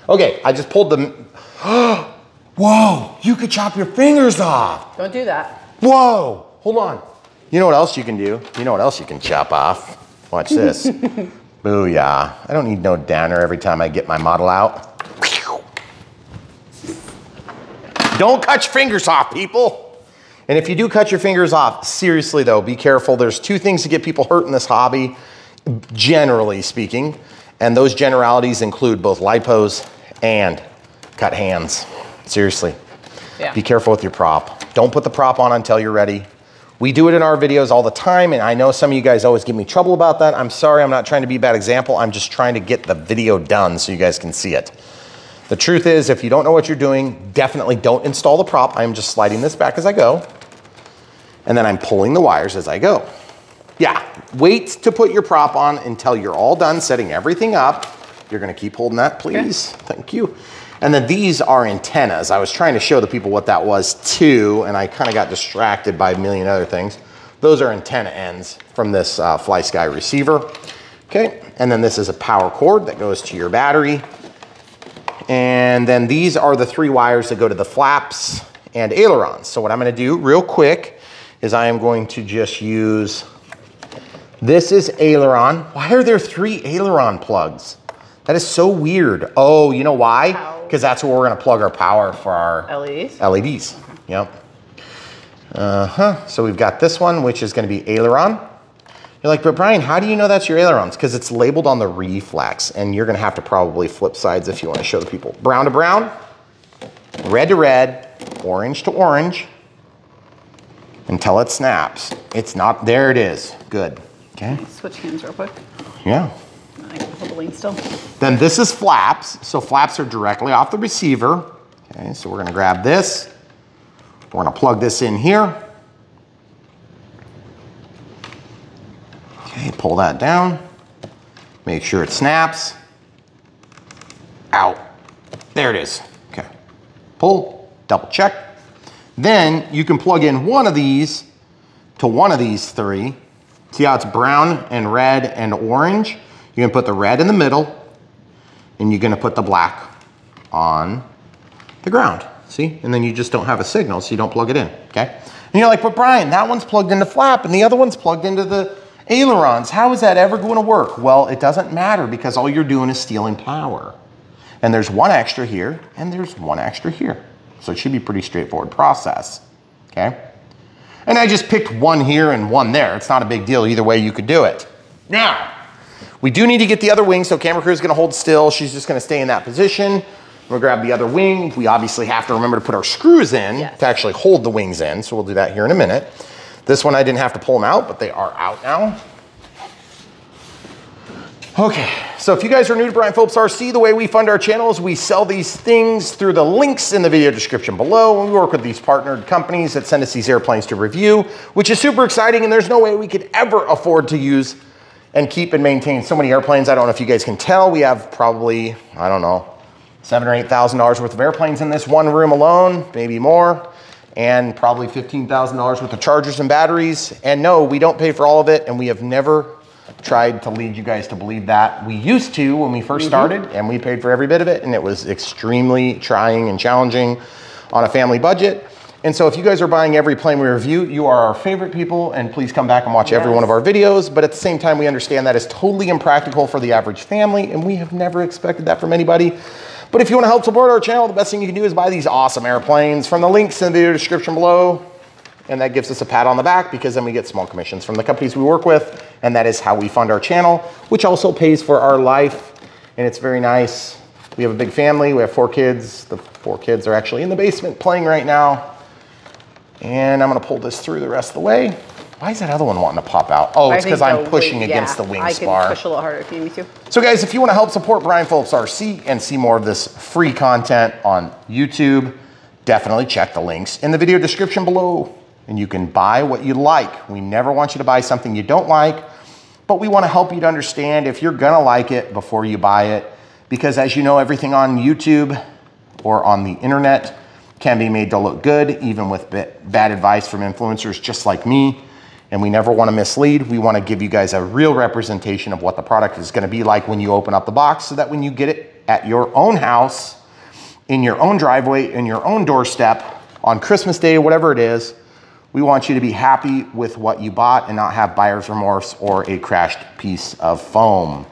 Okay, I just pulled the, whoa, you could chop your fingers off. Don't do that. Whoa, hold on. You know what else you can do? You know what else you can chop off? Watch this. Booyah. I don't need no downer every time I get my model out. Don't cut your fingers off, people. And if you do cut your fingers off, seriously though, be careful. There's two things that get people hurt in this hobby, generally speaking. And those generalities include both lipos and cut hands. Seriously. Yeah. Be careful with your prop. Don't put the prop on until you're ready. We do it in our videos all the time. And I know some of you guys always give me trouble about that. I'm sorry, I'm not trying to be a bad example. I'm just trying to get the video done so you guys can see it. The truth is, if you don't know what you're doing, definitely don't install the prop. I'm just sliding this back as I go. And then I'm pulling the wires as I go. Yeah, wait to put your prop on until you're all done setting everything up. You're gonna keep holding that, please. Okay. Thank you. And then these are antennas. I was trying to show the people what that was too, and I kind of got distracted by a million other things. Those are antenna ends from this FlySky receiver. Okay, and then this is a power cord that goes to your battery. And then these are the three wires that go to the flaps and ailerons. So what I'm gonna do real quick is I am going to just use, this is aileron. Why are there three aileron plugs? That is so weird. Oh, you know why? Because that's where we're gonna plug our power for our LEDs. LEDs, yep. So we've got this one, which is gonna be aileron. You're like, but Brian, how do you know that's your ailerons? Because it's labeled on the reflex, and you're gonna have to probably flip sides if you wanna show the people. Brown to brown, red to red, orange to orange, until it snaps. It's not, there it is, good, okay? Switch hands real quick. Yeah. I can hold the lead still. Then this is flaps, so flaps are directly off the receiver. Okay, so we're gonna grab this, we're gonna plug this in here. Okay, pull that down. Make sure it snaps. Out. There it is. Okay. Pull, double check. Then you can plug in one of these to one of these three. See how it's brown and red and orange? You're gonna put the red in the middle and you're gonna put the black on the ground. See? And then you just don't have a signal, so you don't plug it in, okay? And you're like, but Brian, that one's plugged into flap and the other one's plugged into the ailerons, how is that ever going to work? Well, it doesn't matter because all you're doing is stealing power. And there's one extra here and there's one extra here. So it should be a pretty straightforward process, okay? And I just picked one here and one there. It's not a big deal, either way you could do it. Now, we do need to get the other wing, so camera crew is gonna hold still. She's just gonna stay in that position. We'll grab the other wing. We obviously have to remember to put our screws in to actually hold the wings in, so we'll do that here in a minute. This one I didn't have to pull them out, but they are out now. Okay, so if you guys are new to Brian Phillips RC, the way we fund our channel is we sell these things through the links in the video description below. We work with these partnered companies that send us these airplanes to review, which is super exciting, and there's no way we could ever afford to use and keep and maintain so many airplanes. I don't know if you guys can tell, we have probably, I don't know, $7,000 or $8,000 worth of airplanes in this one room alone, maybe more, and probably $15,000 worth of chargers and batteries. And no, we don't pay for all of it, and we have never tried to lead you guys to believe that. We used to when we first started, and we paid for every bit of it, and it was extremely trying and challenging on a family budget. And so if you guys are buying every plane we review, you are our favorite people, and please come back and watch every one of our videos. But at the same time, we understand that is totally impractical for the average family, and we have never expected that from anybody. But if you want to help support our channel, the best thing you can do is buy these awesome airplanes from the links in the video description below. And that gives us a pat on the back because then we get small commissions from the companies we work with. And that is how we fund our channel, which also pays for our life. And it's very nice. We have a big family. We have four kids. The four kids are actually in the basement playing right now. And I'm going to pull this through the rest of the way. Why is that other one wanting to pop out? Oh, it's because I'm pushing against the wing spar. I can push a little harder if you need me to. So guys, if you want to help support Brian Phillips RC and see more of this free content on YouTube, definitely check the links in the video description below. And you can buy what you like. We never want you to buy something you don't like, but we want to help you to understand if you're going to like it before you buy it. Because as you know, everything on YouTube or on the internet can be made to look good, even with bad advice from influencers just like me. And we never want to mislead. We want to give you guys a real representation of what the product is going to be like when you open up the box, so that when you get it at your own house, in your own driveway, in your own doorstep, on Christmas Day, whatever it is, we want you to be happy with what you bought and not have buyer's remorse or a crashed piece of foam.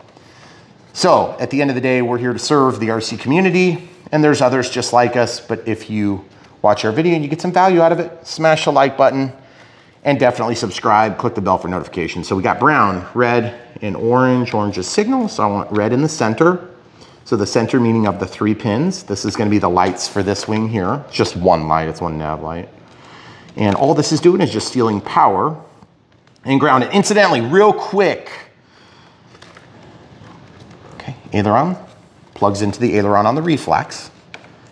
So at the end of the day, we're here to serve the RC community, and there's others just like us. But if you watch our video and you get some value out of it, smash the like button and definitely subscribe, click the bell for notifications. So we got brown, red, and orange. Orange is signal, so I want red in the center. So the center meaning of the three pins. This is gonna be the lights for this wing here. It's just one light, it's one nav light. And all this is doing is just stealing power and ground. And incidentally, real quick, okay, aileron plugs into the aileron on the Reflex.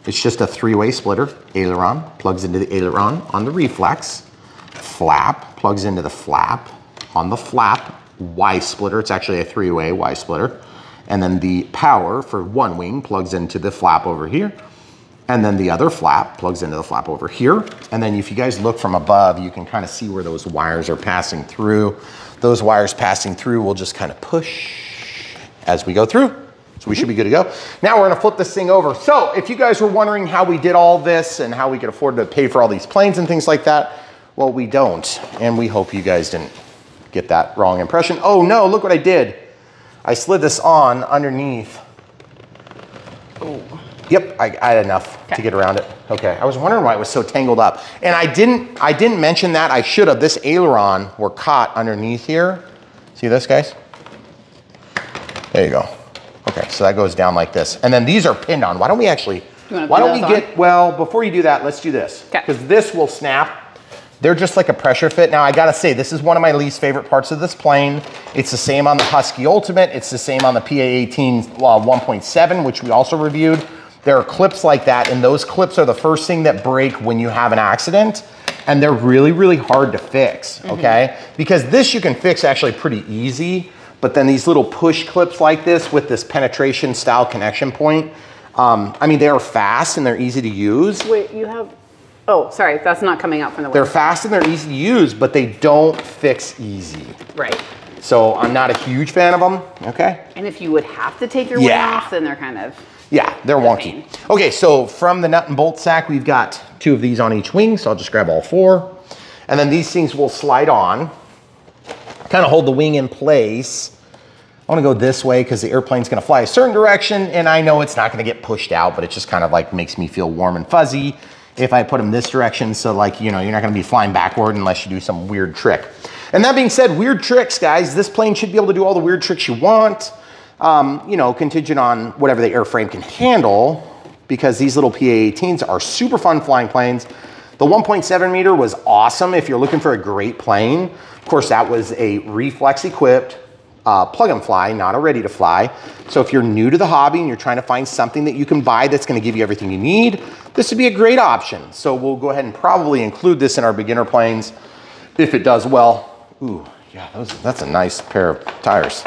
It's just a three-way splitter. Aileron plugs into the aileron on the Reflex. Flap plugs into the flap on the flap. Y splitter, it's actually a three-way Y splitter. And then the power for one wing plugs into the flap over here. And then the other flap plugs into the flap over here. And then if you guys look from above, you can kind of see where those wires are passing through. Those wires passing through will just kind of push as we go through. So we should be good to go. Now we're gonna flip this thing over. So if you guys were wondering how we did all this and how we could afford to pay for all these planes and things like that, well, we don't. And we hope you guys didn't get that wrong impression. Oh no, look what I did. I slid this on underneath. Ooh. Yep, I had enough to get around it. Okay, I was wondering why it was so tangled up. And I didn't mention that, I should have. This aileron were caught underneath here. See this, guys? There you go. Okay, so that goes down like this. And then these are pinned on. Why don't we actually, well, before you do that, let's do this. Because this will snap. They're just like a pressure fit. Now I gotta say, this is one of my least favorite parts of this plane. It's the same on the Husky Ultimate. It's the same on the PA-18 1.7, which we also reviewed. There are clips like that, and those clips are the first thing that break when you have an accident, and they're really, really hard to fix, okay? Because this you can fix actually pretty easy, but then these little push clips like this with this penetration style connection point, I mean, they are fast and they're easy to use. Wait, you have, oh, sorry, that's not coming out from the way. They're fast and they're easy to use, but they don't fix easy. Right. So I'm not a huge fan of them, okay? And if you would have to take your wing off, then they're kind of... Yeah, they're wonky. Okay, so from the nut and bolt sack, we've got two of these on each wing, so I'll just grab all four. And then these things will slide on, kind of hold the wing in place. I wanna go this way because the airplane's gonna fly a certain direction, and I know it's not gonna get pushed out, but it just kind of like makes me feel warm and fuzzy if I put them this direction. So like, you know, you're not gonna be flying backward unless you do some weird trick. And that being said, weird tricks, guys. This plane should be able to do all the weird tricks you want. You know, contingent on whatever the airframe can handle, because these little PA-18s are super fun flying planes. The 1.7 meter was awesome if you're looking for a great plane. Of course, that was a Reflex equipped plug and fly, not a ready to fly. So if you're new to the hobby and you're trying to find something that you can buy that's gonna give you everything you need, this would be a great option. So we'll go ahead and probably include this in our beginner planes if it does well. Ooh, yeah, that's a nice pair of tires.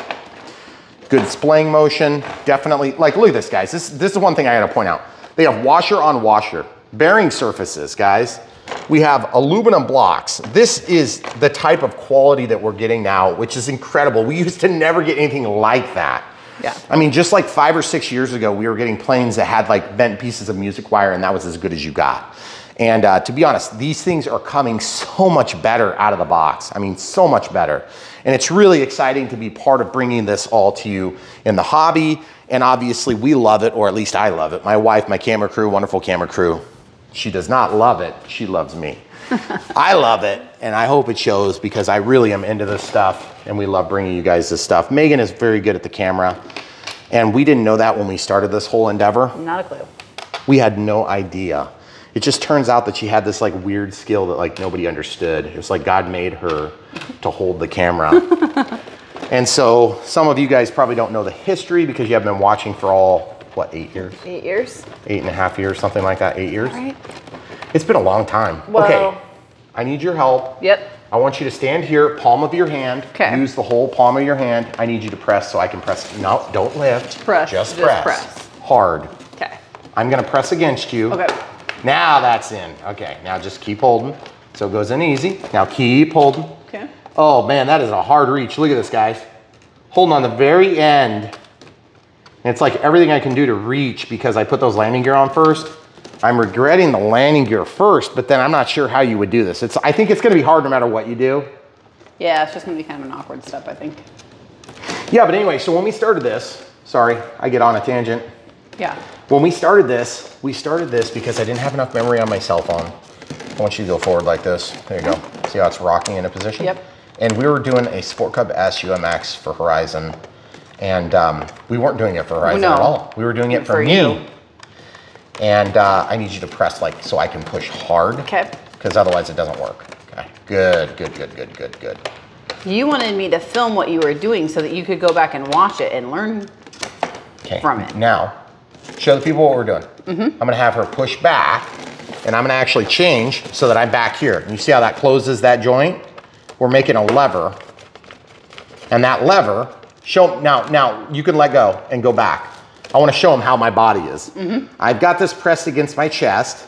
Good splaying motion, definitely. Like, look at this, guys. This is one thing I gotta point out. They have washer on washer. Bearing surfaces, guys. We have aluminum blocks. This is the type of quality that we're getting now, which is incredible. We used to never get anything like that. Yeah. I mean, just like 5 or 6 years ago, we were getting planes that had like bent pieces of music wire, and that was as good as you got. And to be honest, these things are coming so much better out of the box. I mean, so much better. And it's really exciting to be part of bringing this all to you in the hobby. And obviously we love it, or at least I love it. My wife, my camera crew, wonderful camera crew, she does not love it, she loves me. I love it, and I hope it shows, because I really am into this stuff, and we love bringing you guys this stuff. Megan is very good at the camera, and we didn't know that when we started this whole endeavor. Not a clue. We had no idea. it just turns out that she had this like weird skill that like nobody understood. It was like God made her to hold the camera. And so some of you guys probably don't know the history because you have been watching for all, what, 8 years? 8 years. 8.5 years, something like that, 8 years. All right. It's been a long time. Whoa. Okay, I need your help. Yep. I want you to stand here, palm of your hand. Okay. Use the whole palm of your hand. I need you to press so I can press. No, don't lift. Press. Just press. Hard. Okay. I'm gonna press against you. Okay. Now that's in. Okay, now just keep holding. So it goes in easy. Now keep holding. Okay. Oh man, that is a hard reach. Look at this, guys. Holding on the very end. And it's like everything I can do to reach because I put those landing gear on first. I'm regretting the landing gear first, but then I'm not sure how you would do this. I think it's gonna be hard no matter what you do. Yeah, it's just gonna be kind of an awkward step, I think. Yeah, but anyway, so when we started this, sorry, I get on a tangent. Yeah. When we started this because I didn't have enough memory on my cell phone. I want you to go forward like this. There you go. See how it's rocking into position? Yep. And we were doing a Sport Cub S UMX for Horizon. And we weren't doing it for Horizon at all. We were doing it for you. And I need you to press like so I can push hard. Okay. Because otherwise it doesn't work. Okay. Good, good, good, good, good, good. You wanted me to film what you were doing so that you could go back and watch it and learn from it. Now, show the people what we're doing. Mm-hmm. I'm gonna have her push back and I'm gonna actually change so that I'm back here. And you see how that closes that joint? We're making a lever. And that lever, now you can let go and go back. I want to show them how my body is. Mm-hmm. I've got this pressed against my chest.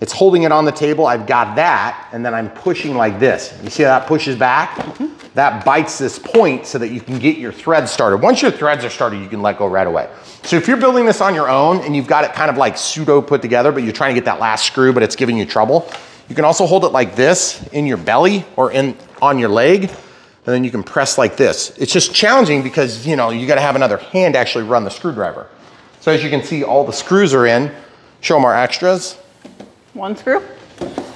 It's holding it on the table. I've got that. And then I'm pushing like this. You see how that pushes back? Mm-hmm. That bites this point so that you can get your threads started. Once your threads are started, you can let go right away. So if you're building this on your own and you've got it kind of like pseudo put together, but you're trying to get that last screw, but it's giving you trouble, you can also hold it like this in your belly or on your leg. And then you can press like this. It's just challenging because you gotta have another hand actually run the screwdriver. So as you can see, all the screws are in. Show them our extras. One screw.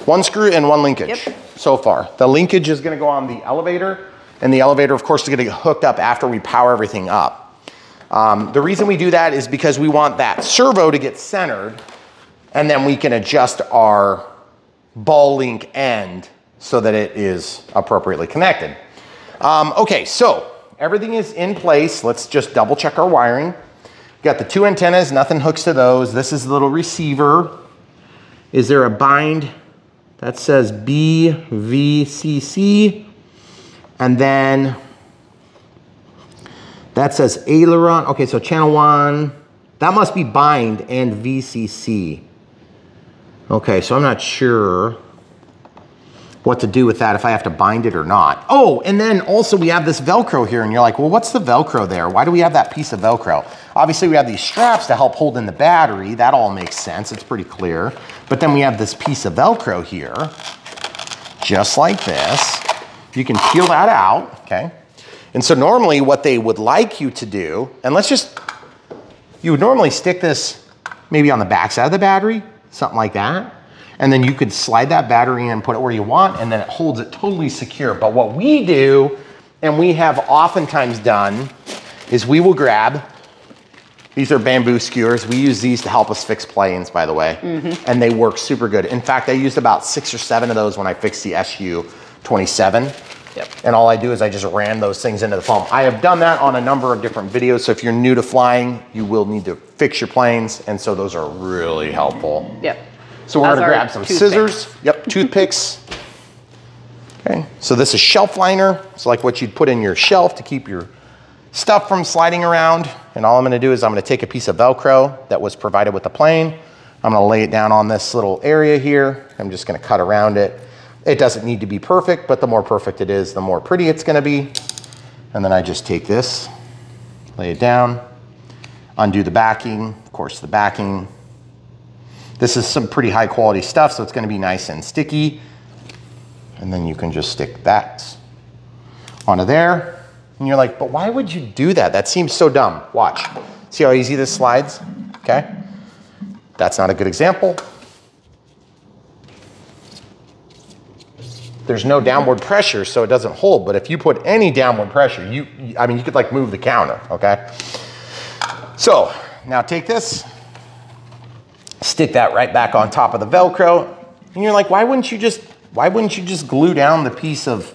One screw and one linkage so far. The linkage is gonna go on the elevator and the elevator of course is gonna get hooked up after we power everything up. The reason we do that is because we want that servo to get centered and then we can adjust our ball link end so that it is appropriately connected. Okay, so everything is in place. Let's just double check our wiring. We've got the two antennas, nothing hooks to those. This is the little receiver. Is there a bind that says BVCC? And then that says aileron. Okay, so channel one, that must be bind and VCC. Okay, so I'm not sure what to do with that, if I have to bind it or not. Oh, and then also we have this Velcro here and you're like, well, what's the Velcro there? Why do we have that piece of Velcro? Obviously we have these straps to help hold in the battery. That all makes sense, it's pretty clear. But then we have this piece of Velcro here, just like this. You can peel that out, okay? And so normally what they would like you to do, and let's just, you would normally stick this maybe on the back side of the battery, something like that. And then you could slide that battery in and put it where you want, and then it holds it totally secure. But what we do, and we have oftentimes done, is we will grab, these are bamboo skewers. We use these to help us fix planes, by the way. Mm-hmm. And they work super good. In fact, I used about 6 or 7 of those when I fixed the SU-27. Yep. And all I do is I just ram those things into the foam. I have done that on a number of different videos. So if you're new to flying, you will need to fix your planes. And so those are really helpful. Yep. So we're gonna grab some scissors. Yep, toothpicks. Okay, so this is shelf liner. It's like what you'd put in your shelf to keep your stuff from sliding around. And all I'm gonna do is I'm gonna take a piece of Velcro that was provided with the plane. I'm gonna lay it down on this little area here. I'm just gonna cut around it. It doesn't need to be perfect, but the more perfect it is, the more pretty it's gonna be. And then I just take this, lay it down, undo the backing, of course the backing. This is some pretty high quality stuff, so it's gonna be nice and sticky. And then you can just stick that onto there. And you're like, but why would you do that? That seems so dumb. Watch. See how easy this slides? Okay. That's not a good example. There's no downward pressure, so it doesn't hold. But if you put any downward pressure, you could like move the counter, okay? So now take this. stick that right back on top of the Velcro. And you're like, why wouldn't you just glue down the piece of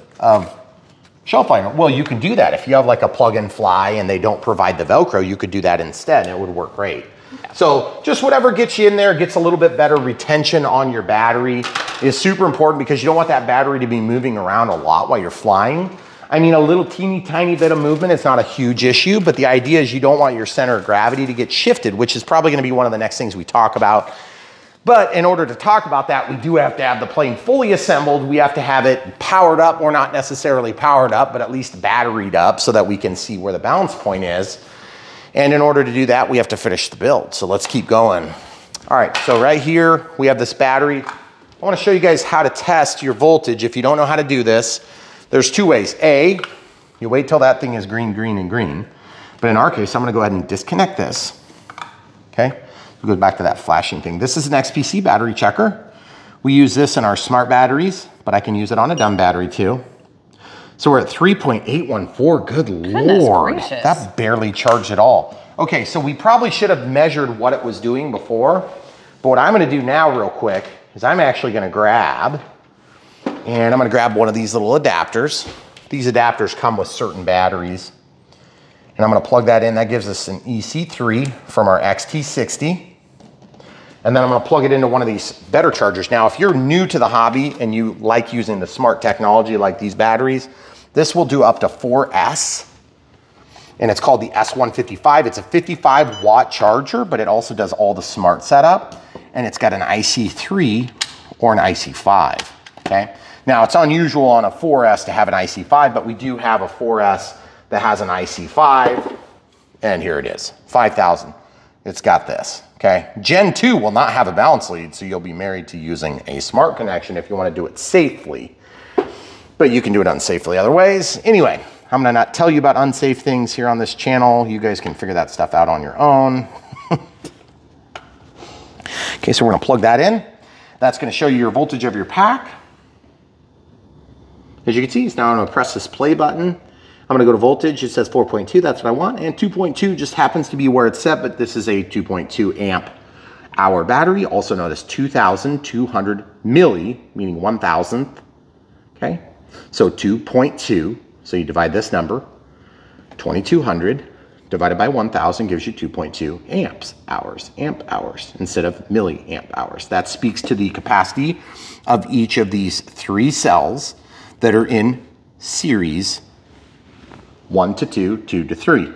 shelf liner? Well, you can do that. If you have like a plug and fly and they don't provide the Velcro, you could do that instead and it would work great. Yeah. So just whatever gets you in there, gets a little bit better retention on your battery is super important, because you don't want that battery to be moving around a lot while you're flying. I mean, a little teeny tiny bit of movement, it's not a huge issue, but the idea is you don't want your center of gravity to get shifted, which is probably gonna be one of the next things we talk about. But in order to talk about that, we do have to have the plane fully assembled. We have to have it powered up, or not necessarily powered up, but at least batteried up so that we can see where the balance point is. And in order to do that, we have to finish the build. So let's keep going. All right, so right here, we have this battery. I wanna show you guys how to test your voltage. If you don't know how to do this, there's two ways. A, you wait till that thing is green, green, and green. But in our case, I'm gonna go ahead and disconnect this, okay? It goes back to that flashing thing. This is an XPC battery checker. We use this in our smart batteries, but I can use it on a dumb battery too. So we're at 3.814, good Lord. Gracious. That barely charged at all. Okay, so we probably should have measured what it was doing before, but what I'm gonna do now real quick is I'm actually gonna grab, and I'm gonna grab one of these little adapters. These adapters come with certain batteries. And I'm gonna plug that in. That gives us an EC3 from our XT60. And then I'm gonna plug it into one of these better chargers. Now, if you're new to the hobby and you like using the smart technology like these batteries, this will do up to 4S. And it's called the S155. It's a 55 watt charger, but it also does all the smart setup. And it's got an IC3 or an IC5, okay? Now, it's unusual on a 4S to have an IC5, but we do have a 4S that has an IC5, and here it is, 5,000. It's got this, okay? Gen 2 will not have a balance lead, so you'll be married to using a smart connection if you wanna do it safely, but you can do it unsafely other ways. Anyway, I'm gonna not tell you about unsafe things here on this channel. You guys can figure that stuff out on your own. Okay, so we're gonna plug that in. That's gonna show you your voltage of your pack. As you can see, now I'm gonna press this play button. I'm gonna go to voltage, it says 4.2, that's what I want, and 2.2 just happens to be where it's set, but this is a 2.2 amp hour battery, also known as 2,200 milli, meaning 1,000th, okay? So 2.2, so you divide this number, 2,200 divided by 1,000 gives you 2.2 amp hours, instead of milli amp hours. That speaks to the capacity of each of these three cells that are in series 1 to 2, 2 to 3.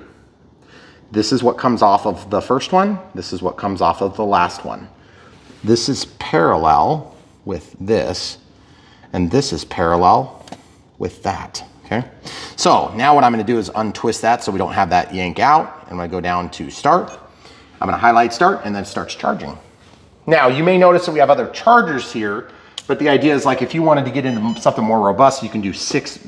This is what comes off of the first one. This is what comes off of the last one. This is parallel with this, and this is parallel with that, okay? So now what I'm gonna do is untwist that so we don't have that yank out. I'm gonna go down to start. I'm gonna highlight start, and then it starts charging. Now you may notice that we have other chargers here, but the idea is, like, if you wanted to get into something more robust, you can do 6S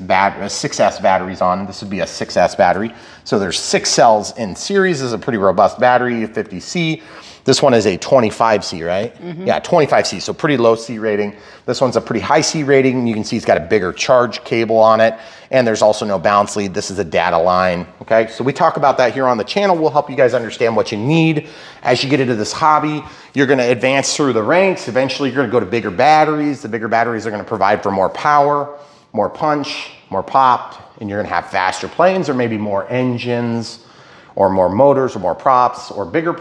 batteries on. This would be a 6S battery. So there's 6 cells in series. This is a pretty robust battery, a 50C. This one is a 25C, right? Mm-hmm. Yeah, 25C, so pretty low C rating. This one's a pretty high C rating. You can see it's got a bigger charge cable on it, and there's also no balance lead. This is a data line, okay? So we talk about that here on the channel. We'll help you guys understand what you need. As you get into this hobby, you're gonna advance through the ranks. Eventually, you're gonna go to bigger batteries. The bigger batteries are gonna provide for more power, more punch, more pop, and you're gonna have faster planes, or maybe more engines, or more motors, or more props, or bigger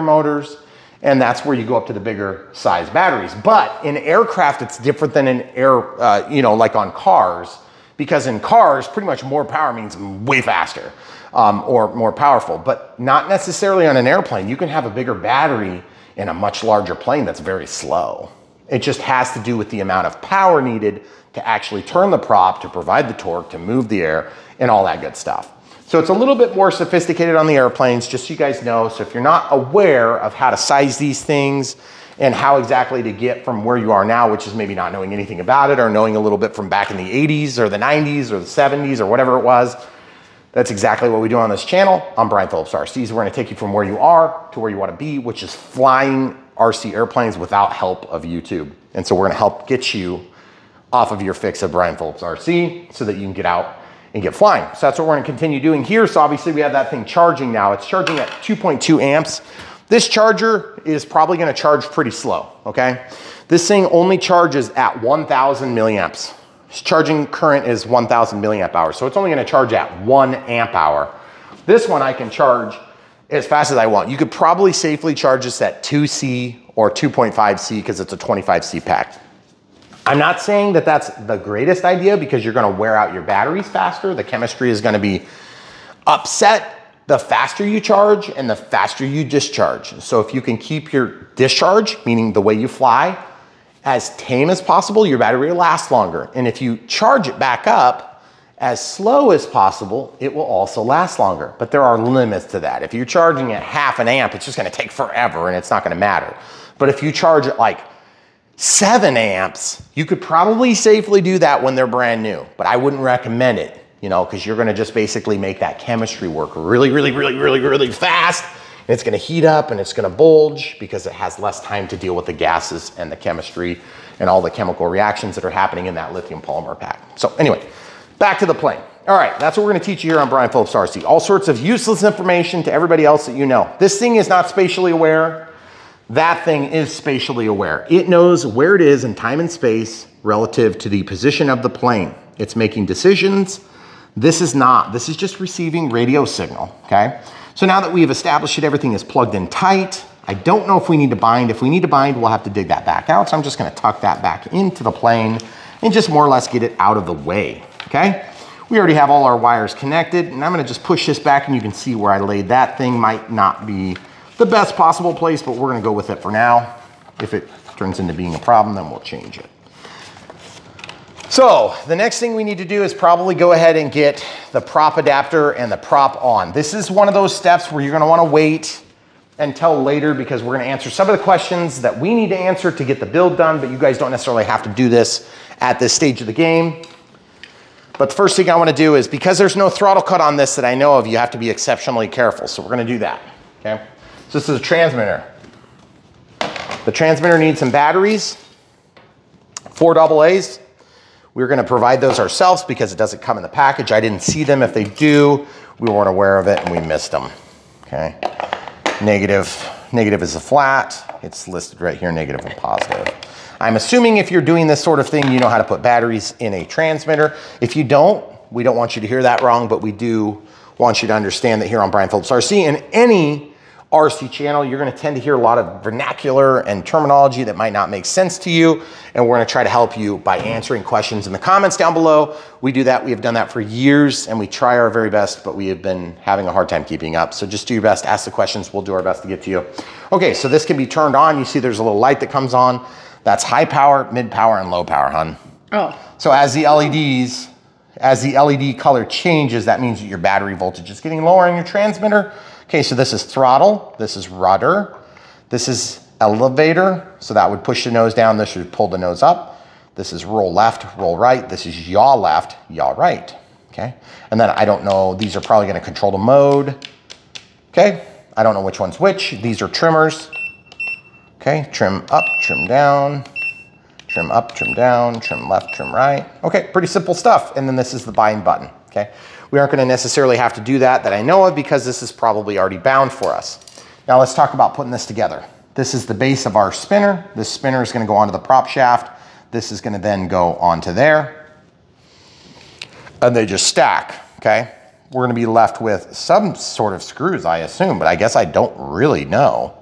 motors, and that's where you go up to the bigger size batteries. But in aircraft, it's different than in air, like on cars, because in cars, pretty much more power means way faster, or more powerful, but not necessarily on an airplane. You can have a bigger battery in a much larger plane that's very slow. It just has to do with the amount of power needed to actually turn the prop, to provide the torque, to move the air, and all that good stuff. So it's a little bit more sophisticated on the airplanes, just so you guys know. So if you're not aware of how to size these things and how exactly to get from where you are now, which is maybe not knowing anything about it, or knowing a little bit from back in the 80s or the 90s or the 70s or whatever it was, that's exactly what we do on this channel. I'm Brian Phillips RCs. We're gonna take you from where you are to where you wanna be, which is flying RC airplanes without help of YouTube. And so we're gonna help get you off of your fix of Brian Phillips RC so that you can get out and get flying. So that's what we're gonna continue doing here. So obviously we have that thing charging now. It's charging at 2.2 amps. This charger is probably gonna charge pretty slow, okay? This thing only charges at 1,000 milliamps. Its charging current is 1,000 milliamp hours, so it's only gonna charge at 1 amp hour. This one I can charge as fast as I want. You could probably safely charge this at 2C or 2.5C because it's a 25C pack. I'm not saying that that's the greatest idea because you're gonna wear out your batteries faster. The chemistry is gonna be upset the faster you charge and the faster you discharge. So if you can keep your discharge, meaning the way you fly, as tame as possible, your battery will last longer. And if you charge it back up as slow as possible, it will also last longer. But there are limits to that. If you're charging at 0.5 amp, it's just gonna take forever and it's not gonna matter. But if you charge it like 7 amps, you could probably safely do that when they're brand new, but I wouldn't recommend it, you know, because you're gonna just basically make that chemistry work really fast. And it's gonna heat up and it's gonna bulge because it has less time to deal with the gases and the chemistry and all the chemical reactions that are happening in that lithium polymer pack. So anyway, back to the plane. All right, that's what we're gonna teach you here on Brian Phillips RC. All sorts of useless information to everybody else that you know. This thing is not spatially aware. That thing is spatially aware. It knows where it is in time and space relative to the position of the plane. It's making decisions. This is not. This is just receiving radio signal, okay? So now that we've established that everything is plugged in tight, I don't know if we need to bind. If we need to bind, we'll have to dig that back out. So I'm just gonna tuck that back into the plane and just more or less get it out of the way, okay? We already have all our wires connected and I'm gonna just push this back and you can see where I laid. That thing might not be the best possible place, but we're gonna go with it for now. If it turns into being a problem, then we'll change it. So the next thing we need to do is probably go ahead and get the prop adapter and the prop on. This is one of those steps where you're gonna wanna wait until later because we're gonna answer some of the questions that we need to answer to get the build done, but you guys don't necessarily have to do this at this stage of the game. But the first thing I wanna do is, because there's no throttle cut on this that I know of, you have to be exceptionally careful. So we're gonna do that, okay? So this is a transmitter. The transmitter needs some batteries, 4 AA's. We're gonna provide those ourselves because it doesn't come in the package. I didn't see them. If they do, we weren't aware of it and we missed them, okay? Negative is a flat. It's listed right here, negative and positive. I'm assuming if you're doing this sort of thing, you know how to put batteries in a transmitter. If you don't, we don't want you to hear that wrong, but we do want you to understand that here on Brian Phillips RC and any RC channel, you're gonna tend to hear a lot of vernacular and terminology that might not make sense to you. And we're gonna try to help you by answering questions in the comments down below. We do that, we have done that for years and we try our very best, but we have been having a hard time keeping up. So just do your best, ask the questions, we'll do our best to get to you. Okay, so this can be turned on. You see there's a little light that comes on. That's high power, mid power, and low power, hon. Oh. So as the LED color changes, that means that your battery voltage is getting lower in your transmitter. Okay, so this is throttle, this is rudder, this is elevator, so that would push the nose down, this would pull the nose up, this is roll left, roll right, this is yaw left, yaw right, okay? And then I don't know, these are probably gonna control the mode, okay? I don't know which one's which, these are trimmers, okay? Trim up, trim down, trim left, trim right, okay, pretty simple stuff. And then this is the bind button, okay? We aren't gonna necessarily have to do that I know of because this is probably already bound for us. Now let's talk about putting this together. This is the base of our spinner. This spinner is gonna go onto the prop shaft. This is gonna then go onto there. And they just stack, okay? We're gonna be left with some sort of screws, I assume, but I guess I don't really know.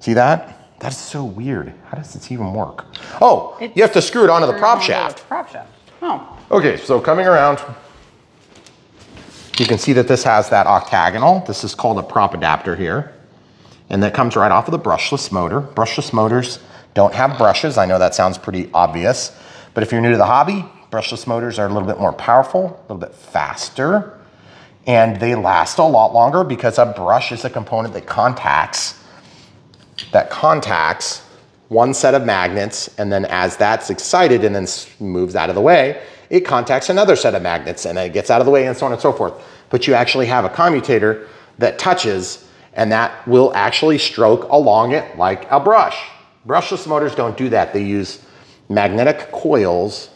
See that? That's so weird. How does this even work? Oh, you have to screw it onto the prop shaft. Oh. Okay, so coming around, you can see that this has that octagonal. This is called a prop adapter here. And that comes right off of the brushless motor. Brushless motors don't have brushes. I know that sounds pretty obvious, but if you're new to the hobby, brushless motors are a little bit more powerful, a little bit faster, and they last a lot longer because a brush is a component that contacts one set of magnets. And then as that's excited and then moves out of the way, it contacts another set of magnets and it gets out of the way and so on and so forth. But you actually have a commutator that touches and that will actually stroke along it like a brush. Brushless motors don't do that. They use magnetic coils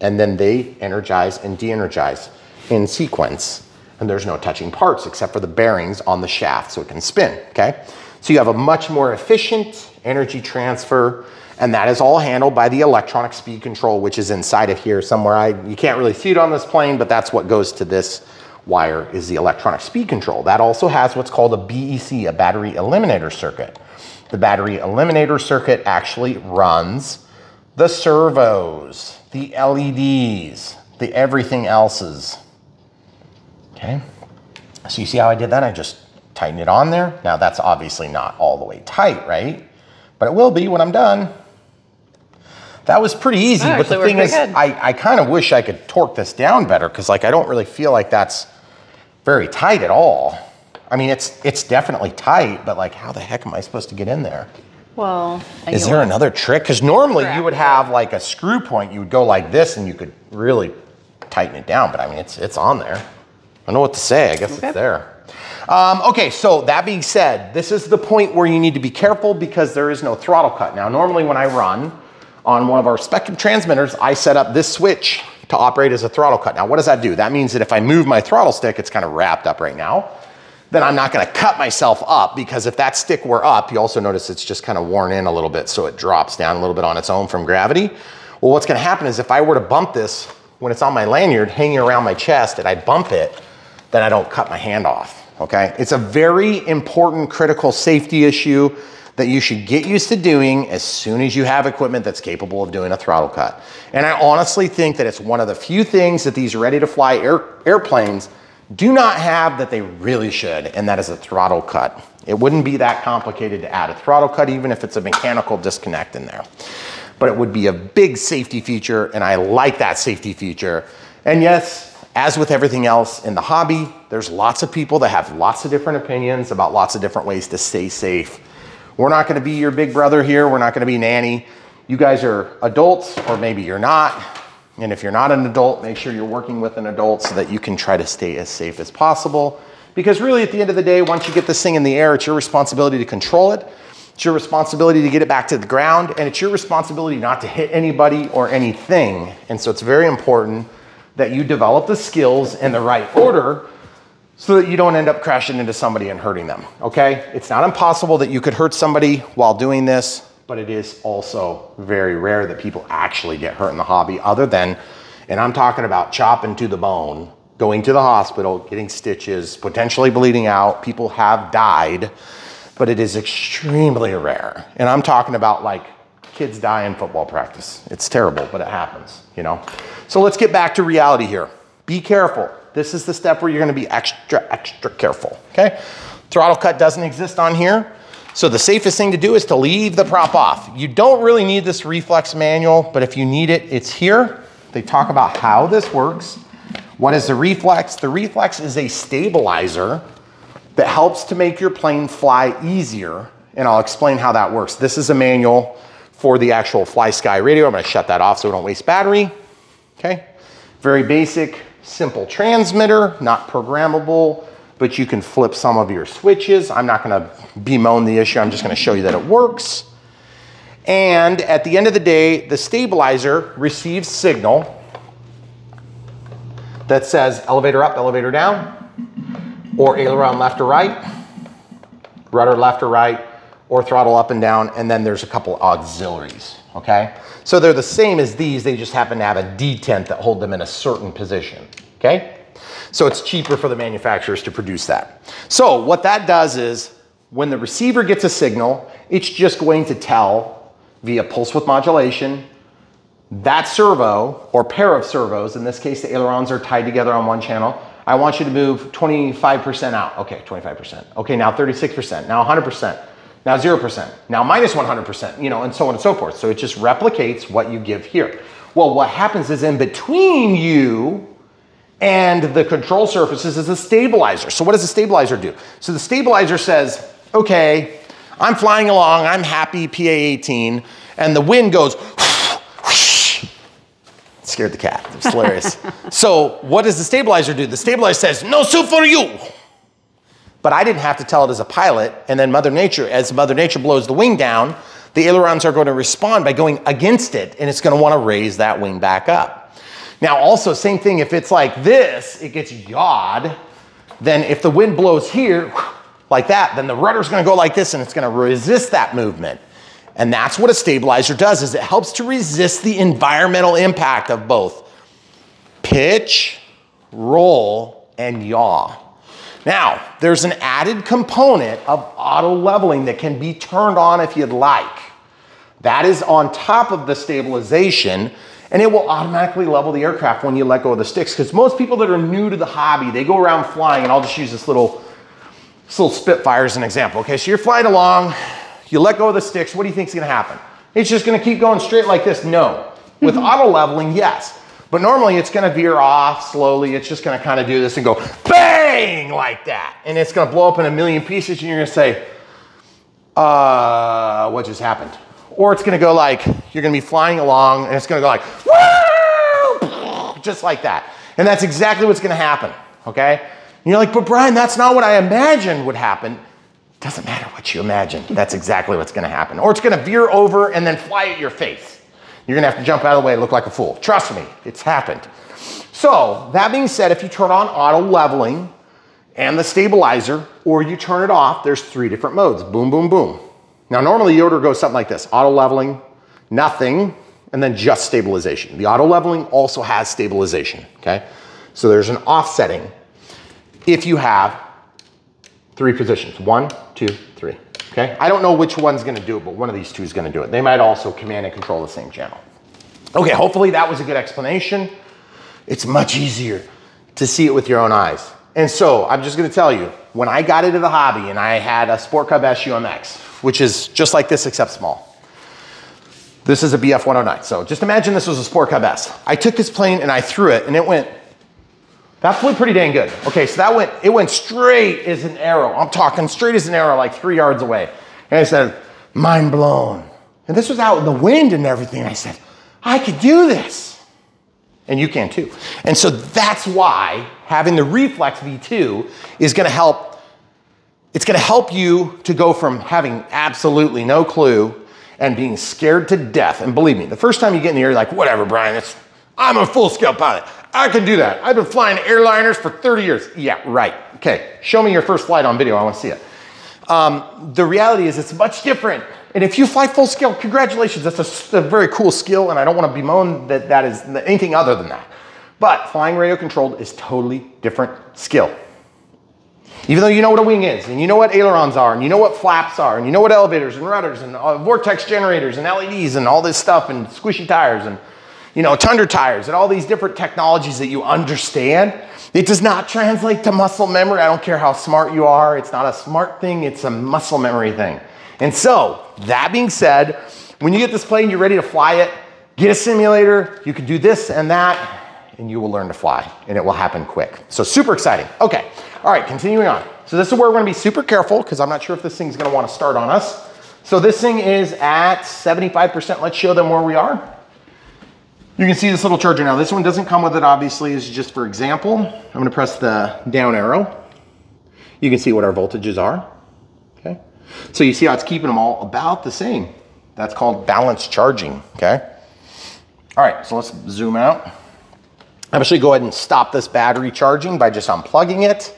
and then they energize and de-energize in sequence. And there's no touching parts except for the bearings on the shaft so it can spin, okay? So you have a much more efficient energy transfer, and that is all handled by the electronic speed control, which is inside of here somewhere. You can't really see it on this plane, but that's what goes to this wire is the electronic speed control. That also has what's called a BEC, a battery eliminator circuit. The battery eliminator circuit actually runs the servos, the LEDs, the everything else's. Okay, so you see how I did that? I just tightened it on there. Now that's obviously not all the way tight, right? But it will be when I'm done. That was pretty easy, but the thing is, I kind of wish I could torque this down better, because like I don't really feel like that's very tight at all. I mean, it's definitely tight, but like how the heck am I supposed to get in there? Well, is there another trick? Because normally you would have like a screw point, you would go like this and you could really tighten it down, but I mean, it's on there. I don't know what to say, I guess it's there. Okay, so that being said, this is the point where you need to be careful because there is no throttle cut. Now, normally when I run on one of our Spektrum transmitters, I set up this switch to operate as a throttle cut. Now, what does that do? That means that if I move my throttle stick, it's kind of wrapped up right now, then I'm not gonna cut myself up, because if that stick were up, you also notice it's just kind of worn in a little bit, so it drops down a little bit on its own from gravity. Well, what's gonna happen is if I were to bump this when it's on my lanyard hanging around my chest and I bump it, then I don't cut my hand off. Okay, it's a very important critical safety issue that you should get used to doing as soon as you have equipment that's capable of doing a throttle cut. And I honestly think that it's one of the few things that these ready-to-fly airplanes do not have that they really should, and that is a throttle cut. It wouldn't be that complicated to add a throttle cut, even if it's a mechanical disconnect in there. But it would be a big safety feature, and I like that safety feature. And yes, as with everything else in the hobby, there's lots of people that have lots of different opinions about lots of different ways to stay safe. We're not gonna be your big brother here. We're not gonna be nanny. You guys are adults, or maybe you're not. And if you're not an adult, make sure you're working with an adult so that you can try to stay as safe as possible. Because really at the end of the day, once you get this thing in the air, it's your responsibility to control it. It's your responsibility to get it back to the ground, and it's your responsibility not to hit anybody or anything. And so it's very important that you develop the skills in the right order so that you don't end up crashing into somebody and hurting them, okay? It's not impossible that you could hurt somebody while doing this, but it is also very rare that people actually get hurt in the hobby, other than, and I'm talking about chopping to the bone, going to the hospital, getting stitches, potentially bleeding out. People have died, but it is extremely rare. And I'm talking about like, kids die in football practice. It's terrible, but it happens, you know? So let's get back to reality here. Be careful. This is the step where you're gonna be extra careful, okay? Throttle cut doesn't exist on here. So the safest thing to do is to leave the prop off. You don't really need this reflex manual, but if you need it, it's here. They talk about how this works. What is the reflex? The reflex is a stabilizer that helps to make your plane fly easier. And I'll explain how that works. This is a manual for the actual FlySky radio. I'm gonna shut that off so we don't waste battery, okay? Very basic, simple transmitter, not programmable, but you can flip some of your switches. I'm not gonna bemoan the issue, I'm just gonna show you that it works. And at the end of the day, the stabilizer receives signal that says elevator up, elevator down, or aileron left or right, rudder left or right, or throttle up and down, and then there's a couple auxiliaries, okay? So they're the same as these, they just happen to have a detent that hold them in a certain position, okay? So it's cheaper for the manufacturers to produce that. So what that does is, when the receiver gets a signal, it's just going to tell, via pulse width modulation, that servo, or pair of servos, in this case the ailerons are tied together on one channel, I want you to move 25% out, okay, 25%, okay, now 36%, now 100%. Now 0%, now minus 100%, you know, and so on and so forth. So it just replicates what you give here. Well, what happens is in between you and the control surfaces is a stabilizer. So what does the stabilizer do? So the stabilizer says, okay, I'm flying along, I'm happy, PA-18, and the wind goes, it scared the cat, it's hilarious. So what does the stabilizer do? The stabilizer says, no soup for you. But I didn't have to tell it as a pilot, and then Mother Nature, as Mother Nature blows the wing down, the ailerons are going to respond by going against it, and it's going to want to raise that wing back up. Now also, same thing, if it's like this, it gets yawed, then if the wind blows here, like that, then the rudder's gonna go like this and it's gonna resist that movement. And that's what a stabilizer does, is it helps to resist the environmental impact of both pitch, roll, and yaw. Now, there's an added component of auto leveling that can be turned on if you'd like. That is on top of the stabilization, and it will automatically level the aircraft when you let go of the sticks, because most people that are new to the hobby, they go around flying, and I'll just use this little Spitfire as an example. Okay, so you're flying along, you let go of the sticks, what do you think is gonna happen? It's just gonna keep going straight like this? No. With auto leveling, yes. But normally it's gonna veer off slowly. It's just gonna kind of do this and go bang like that. And it's gonna blow up in a million pieces and you're gonna say, what just happened? Or it's gonna go like, you're gonna be flying along and it's gonna go like, woo! Just like that. And that's exactly what's gonna happen, okay? And you're like, but Brian, that's not what I imagined would happen. Doesn't matter what you imagined. That's exactly what's gonna happen. Or it's gonna veer over and then fly at your face. You're gonna have to jump out of the way and look like a fool. Trust me, it's happened. So that being said, if you turn on auto leveling and the stabilizer, or you turn it off, there's three different modes, boom, boom, boom. Now normally the order goes something like this, auto leveling, nothing, and then just stabilization. The auto leveling also has stabilization, okay? So there's an offsetting if you have three positions, 1, 2, 3. Okay, I don't know which one's gonna do it, but one of these two is gonna do it. They might also command and control the same channel. Okay, hopefully that was a good explanation. It's much easier to see it with your own eyes. And so I'm just gonna tell you, when I got into the hobby and I had a Sport Cub S UMX, which is just like this except small. This is a BF109. So just imagine this was a Sport Cub S. I took this plane and I threw it and it went, that flew pretty dang good. Okay, so it went straight as an arrow. I'm talking straight as an arrow, like 3 yards away. And I said, mind blown. And this was out in the wind and everything. I said, I could do this. And you can too. And so that's why having the Reflex V2 is gonna help, it's gonna help you to go from having absolutely no clue and being scared to death. And believe me, the first time you get in the air, you're like, whatever, Brian, I'm a full-scale pilot. I can do that. I've been flying airliners for 30 years. Yeah, right. Okay, show me your first flight on video. I want to see it. The reality is it's much different. And if you fly full scale, congratulations. That's a very cool skill, and I don't want to bemoan that that is anything other than that. But flying radio controlled is totally different skill. Even though you know what a wing is, and you know what ailerons are, and you know what flaps are, and you know what elevators and rudders and vortex generators and LEDs and all this stuff and squishy tires and Tundra tires and all these different technologies that you understand, it does not translate to muscle memory. I don't care how smart you are. It's not a smart thing. It's a muscle memory thing. And so that being said, when you get this plane, you're ready to fly it, get a simulator. You can do this and that, and you will learn to fly, and it will happen quick. So super exciting. Okay. All right, continuing on. So this is where we're going to be super careful because I'm not sure if this thing's going to want to start on us. So this thing is at 75%. Let's show them where we are. You can see this little charger now. This one doesn't come with it, obviously. This is just for example. I'm gonna press the down arrow. You can see what our voltages are, okay? So you see how it's keeping them all about the same. That's called balanced charging, okay? All right, so let's zoom out. I'm actually go ahead and stop this battery charging by just unplugging it.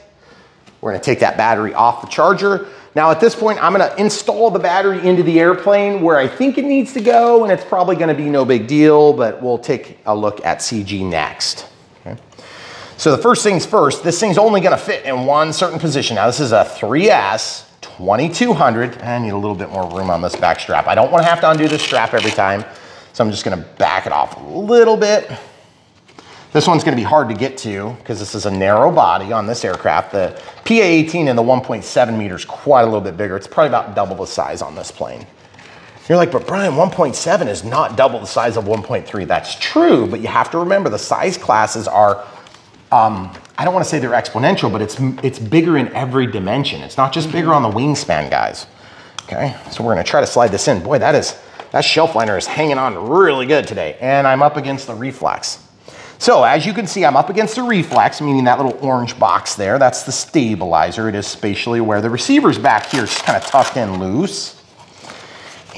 We're gonna take that battery off the charger. Now at this point, I'm gonna install the battery into the airplane where I think it needs to go, and it's probably gonna be no big deal, but we'll take a look at CG next. Okay. So the first things first, this thing's only gonna fit in one certain position. Now this is a 3S 2200. I need a little bit more room on this back strap. I don't wanna have to undo this strap every time, so I'm just gonna back it off a little bit. This one's gonna be hard to get to because this is a narrow body on this aircraft. The PA-18 and the 1.7 meter is quite a little bit bigger. It's probably about double the size on this plane. You're like, but Brian, 1.7 is not double the size of 1.3. That's true, but you have to remember the size classes are, I don't wanna say they're exponential, but it's bigger in every dimension. It's not just bigger on the wingspan, guys. Okay, so we're gonna try to slide this in. Boy, that shelf liner is hanging on really good today. And I'm up against the Reflex. So as you can see, I'm up against the Reflex, meaning that little orange box there, that's the stabilizer. It is spatially aware. The receiver's back here, just kind of tucked in loose.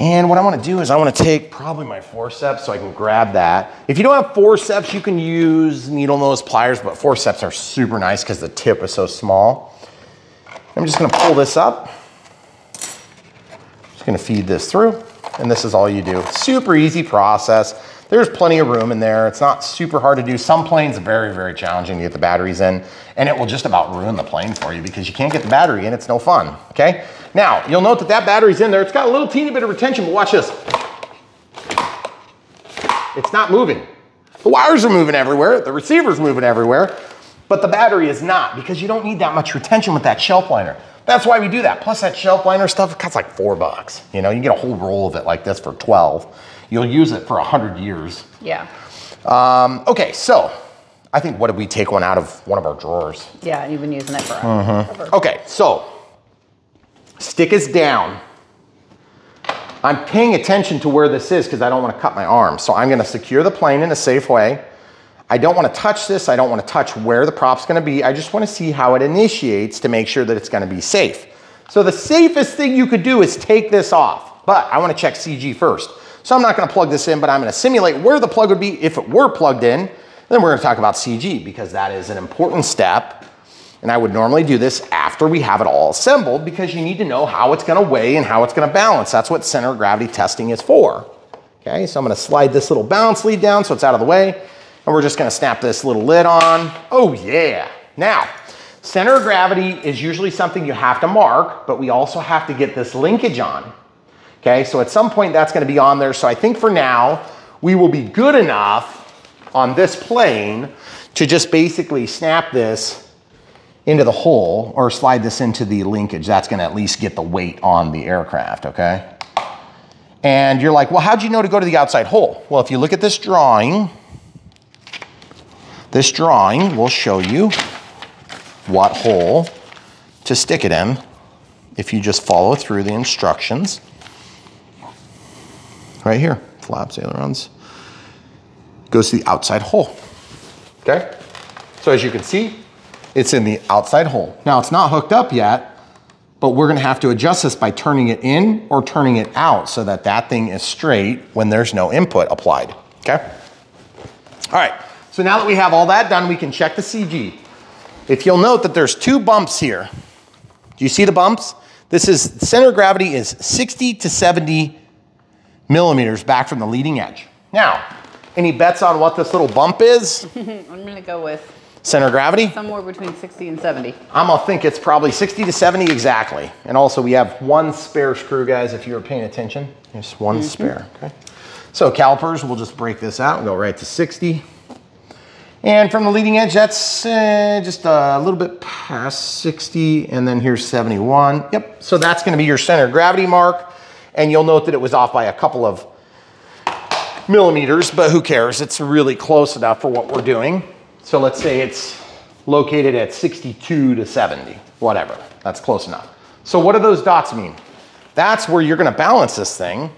And what I wanna do is I wanna take probably my forceps so I can grab that. If you don't have forceps, you can use needle nose pliers, but forceps are super nice because the tip is so small. I'm just gonna pull this up. Just gonna feed this through, and this is all you do. Super easy process. There's plenty of room in there. It's not super hard to do. Some planes are very, very challenging to get the batteries in, and it will just about ruin the plane for you because you can't get the battery in. It's no fun, okay? Now, you'll note that that battery's in there. It's got a little teeny bit of retention, but watch this. It's not moving. The wires are moving everywhere. The receiver's moving everywhere, but the battery is not, because you don't need that much retention with that shelf liner. That's why we do that. Plus that shelf liner stuff, it costs like $4. You know, you can get a whole roll of it like this for 12. You'll use it for 100 years. Yeah. Okay, so I think, what did we take one out of one of our drawers? Yeah, you've been using it for forever. Okay, so stick is down. I'm paying attention to where this is because I don't want to cut my arm. So I'm going to secure the plane in a safe way. I don't want to touch this. I don't want to touch where the prop's going to be. I just want to see how it initiates to make sure that it's going to be safe. So the safest thing you could do is take this off, but I want to check CG first. So I'm not going to plug this in, but I'm going to simulate where the plug would be if it were plugged in. Then we're going to talk about CG, because that is an important step. And I would normally do this after we have it all assembled, because you need to know how it's gonna weigh and how it's gonna balance. That's what center of gravity testing is for. Okay, so I'm gonna slide this little balance lead down so it's out of the way. And we're just gonna snap this little lid on. Oh yeah. Now, center of gravity is usually something you have to mark, but we also have to get this linkage on. Okay, so at some point that's gonna be on there. So I think for now, we will be good enough on this plane to just basically snap this into the hole, or slide this into the linkage. That's gonna at least get the weight on the aircraft, okay? And you're like, well, how'd you know to go to the outside hole? Well, if you look at this drawing will show you what hole to stick it in if you just follow through the instructions. Right here, flaps, ailerons, goes to the outside hole, okay? So as you can see, it's in the outside hole. Now, it's not hooked up yet, but we're gonna have to adjust this by turning it in or turning it out so that that thing is straight when there's no input applied, okay? All right, so now that we have all that done, we can check the CG. If you'll note that there's two bumps here. Do you see the bumps? This is, center of gravity is 60 to 70 millimeters back from the leading edge. Now, any bets on what this little bump is? I'm gonna go with center of gravity? Somewhere between 60 and 70. I'm gonna think it's probably 60 to 70 exactly. And also we have one spare screw, guys, if you were paying attention. Just one spare, okay? So calipers, we'll just break this out and go right to 60. And from the leading edge, that's just a little bit past 60, and then here's 71. Yep, so that's gonna be your center of gravity mark. And you'll note that it was off by a couple of millimeters, but who cares? It's really close enough for what we're doing. So let's say it's located at 62 to 70, whatever, that's close enough. So what do those dots mean? That's where you're gonna balance this thing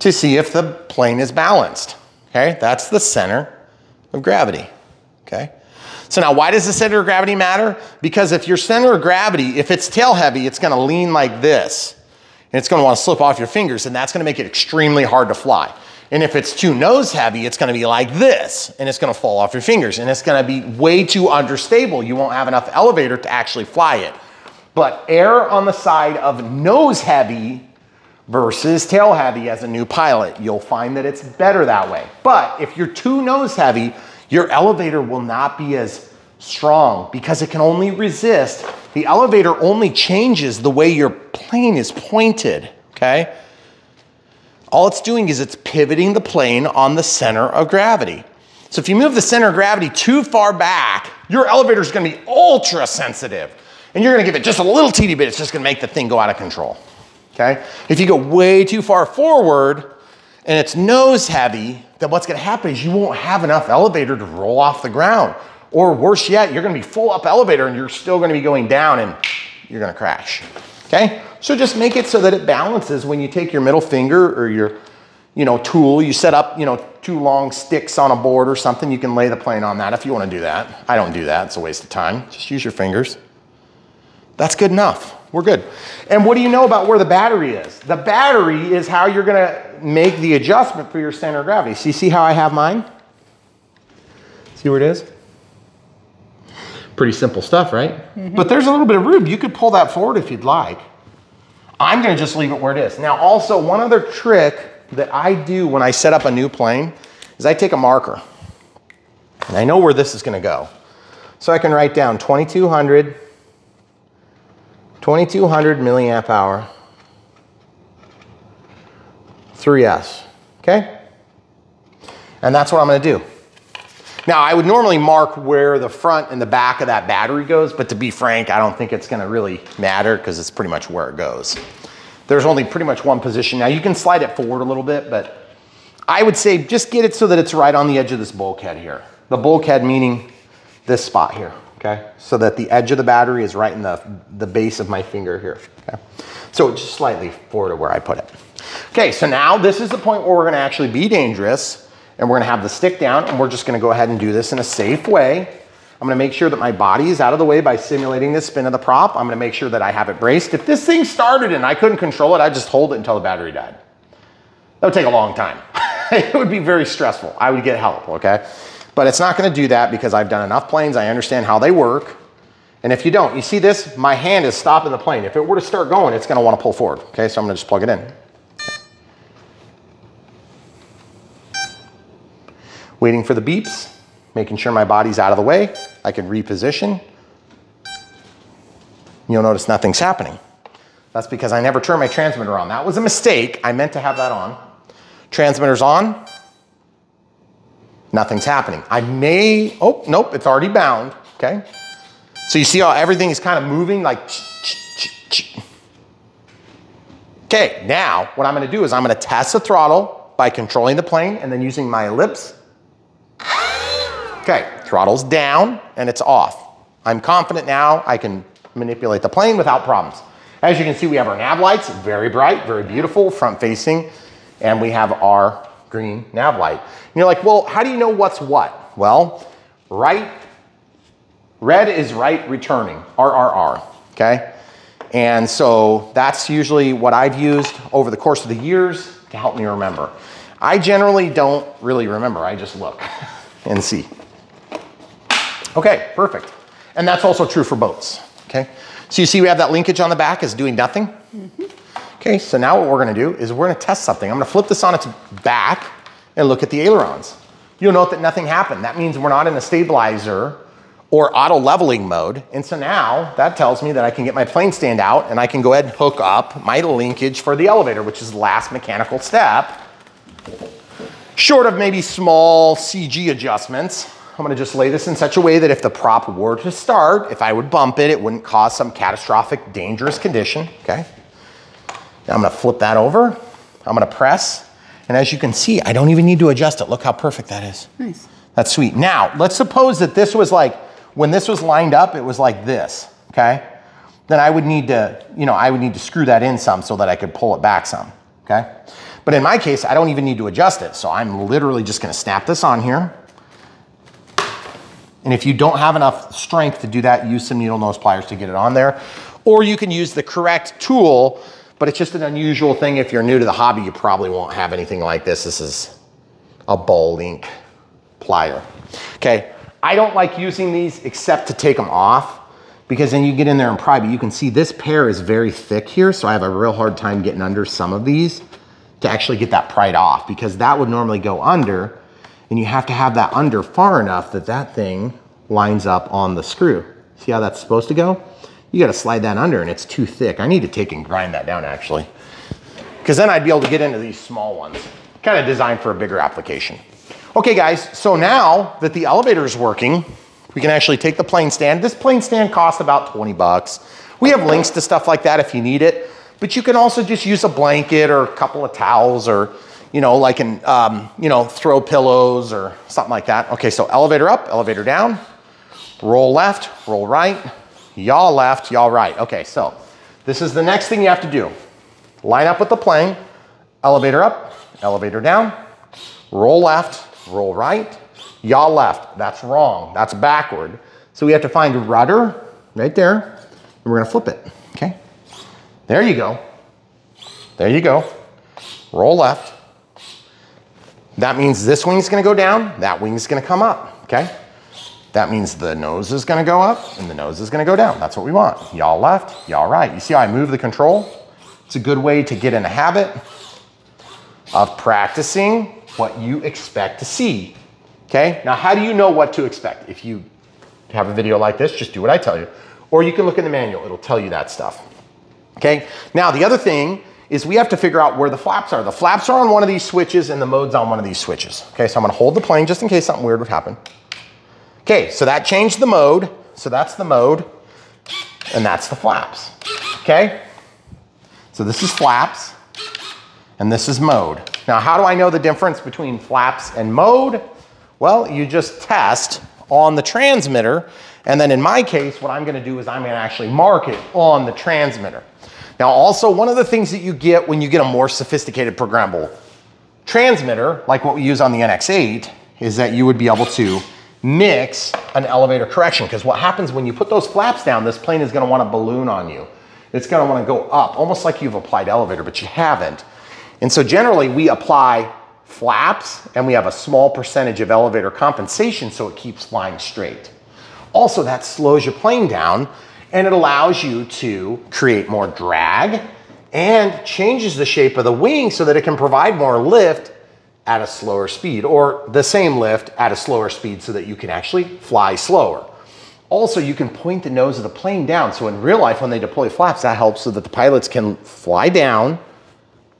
to see if the plane is balanced, okay? That's the center of gravity, okay? So now, why does the center of gravity matter? Because if your center of gravity, if it's tail heavy, it's gonna lean like this, and it's gonna wanna slip off your fingers, and that's gonna make it extremely hard to fly. And if it's too nose heavy, it's gonna be like this, and it's gonna fall off your fingers, and it's gonna be way too understable. You won't have enough elevator to actually fly it. But err on the side of nose heavy versus tail heavy as a new pilot. You'll find that it's better that way. But if you're too nose heavy, your elevator will not be as strong because it can only resist. The elevator only changes the way your plane is pointed, okay? All it's doing is it's pivoting the plane on the center of gravity. So if you move the center of gravity too far back, your elevator is gonna be ultra sensitive, and you're gonna give it just a little teeny bit. It's just gonna make the thing go out of control, okay? If you go way too far forward and it's nose heavy, then what's gonna happen is you won't have enough elevator to roll off the ground. Or worse yet, you're gonna be full up elevator and you're still gonna be going down and you're gonna crash. Okay, so just make it so that it balances when you take your middle finger or your, tool. You set up, two long sticks on a board or something. You can lay the plane on that if you want to do that. I don't do that. It's a waste of time. Just use your fingers. That's good enough. We're good. And what do you know about where the battery is? The battery is how you're going to make the adjustment for your center of gravity. So you see how I have mine? See where it is? pretty simple stuff, right? Mm-hmm. But there's a little bit of room. You could pull that forward if you'd like. I'm gonna just leave it where it is. Now also, one other trick that I do when I set up a new plane is I take a marker and I know where this is gonna go. So I can write down 2200 milliamp hour, 3S, okay? And that's what I'm gonna do. Now I would normally mark where the front and the back of that battery goes, but to be frank, I don't think it's gonna really matter because it's pretty much where it goes. There's only pretty much one position. Now you can slide it forward a little bit, but I would say just get it so that it's right on the edge of this bulkhead here. The bulkhead meaning this spot here, okay? So that the edge of the battery is right in the base of my finger here, okay? So just slightly forward of where I put it. Okay, so now this is the point where we're gonna actually be dangerous, and we're gonna have the stick down, and we're just gonna go ahead and do this in a safe way. I'm gonna make sure that my body is out of the way by simulating the spin of the prop. I'm gonna make sure that I have it braced. If this thing started and I couldn't control it, I'd just hold it until the battery died. That would take a long time. It would be very stressful. I would get help, okay? But it's not gonna do that because I've done enough planes. I understand how they work. And if you don't, you see this? My hand is stopping the plane. If it were to start going, it's gonna wanna pull forward, okay? So I'm gonna just plug it in. Okay. Waiting for the beeps, making sure my body's out of the way. I can reposition. You'll notice nothing's happening. That's because I never turned my transmitter on. That was a mistake. I meant to have that on. Transmitter's on. Nothing's happening. I may, oh, nope, it's already bound, okay? So you see how everything is kind of moving like. Okay, now what I'm gonna do is I'm gonna test the throttle by controlling the plane and then using my ellipse. Okay, throttle's down and it's off. I'm confident now I can manipulate the plane without problems. As you can see, we have our nav lights, very bright, very beautiful, front facing, and we have our green nav light. And you're like, well, how do you know what's what? Well, right, red is right returning, RRR, okay? And so that's usually what I've used over the course of the years to help me remember. I generally don't really remember, I just look and see. Okay, perfect. And that's also true for boats, okay? So you see we have that linkage on the back is doing nothing. Mm-hmm. Okay, so now what we're gonna do is we're gonna test something. I'm gonna flip this on its back and look at the ailerons. You'll note that nothing happened. That means we're not in a stabilizer or auto leveling mode. And so now that tells me that I can get my plane stand out and I can go ahead and hook up my linkage for the elevator, which is the last mechanical step. Short of maybe small CG adjustments, I'm gonna just lay this in such a way that if the prop were to start, if I would bump it, it wouldn't cause some catastrophic, dangerous condition, okay? Now I'm gonna flip that over. I'm gonna press. And as you can see, I don't even need to adjust it. Look how perfect that is. Nice. That's sweet. Now, let's suppose that this was like, when this was lined up, it was like this, okay? Then I would need to, you know, I would need to screw that in some so that I could pull it back some, okay? But in my case, I don't even need to adjust it. So I'm literally just gonna snap this on here. And if you don't have enough strength to do that, use some needle nose pliers to get it on there. Or you can use the correct tool, but it's just an unusual thing. If you're new to the hobby, you probably won't have anything like this. This is a ball link plier. Okay, I don't like using these except to take them off because then you get in there in private. You can see this pair is very thick here, so I have a real hard time getting under some of these to actually get that pried off because that would normally go under and you have to have that under far enough that that thing lines up on the screw. See how that's supposed to go? You gotta slide that under and it's too thick. I need to take and grind that down actually. Cause then I'd be able to get into these small ones. Kind of designed for a bigger application. Okay guys, so now that the elevator is working, we can actually take the plane stand. This plane stand costs about 20 bucks. We have links to stuff like that if you need it, but you can also just use a blanket or a couple of towels or, you know, like an, you know, throw pillows or something like that. Okay, so elevator up, elevator down, roll left, roll right, y'all left, y'all right. Okay, so this is the next thing you have to do. Line up with the plane, elevator up, elevator down, roll left, roll right, y'all left. That's wrong, that's backward. So we have to find rudder right there, and we're gonna flip it, okay? There you go, there you go. Roll left. That means this wing's gonna go down, that wing's gonna come up, okay? That means the nose is gonna go up and the nose is gonna go down. That's what we want. Yaw left, yaw right. You see how I move the control? It's a good way to get in a habit of practicing what you expect to see, okay? Now, how do you know what to expect? If you have a video like this, just do what I tell you. Or you can look in the manual, it'll tell you that stuff, okay? Now, the other thing is we have to figure out where the flaps are. The flaps are on one of these switches and the mode's on one of these switches, okay? So I'm gonna hold the plane just in case something weird would happen. Okay, so that changed the mode. So that's the mode and that's the flaps, okay? So this is flaps and this is mode. Now, how do I know the difference between flaps and mode? Well, you just test on the transmitter. And then in my case, what I'm gonna do is I'm gonna actually mark it on the transmitter. Now, also one of the things that you get when you get a more sophisticated programmable transmitter, like what we use on the NX8, is that you would be able to mix an elevator correction, because what happens when you put those flaps down, this plane is going to want to balloon on you. It's going to want to go up, almost like you've applied elevator, but you haven't. And so generally we apply flaps and we have a small percentage of elevator compensation so it keeps flying straight. Also, that slows your plane down and it allows you to create more drag and changes the shape of the wing so that it can provide more lift at a slower speed, or the same lift at a slower speed so that you can actually fly slower. Also, you can point the nose of the plane down. So in real life, when they deploy flaps, that helps so that the pilots can fly down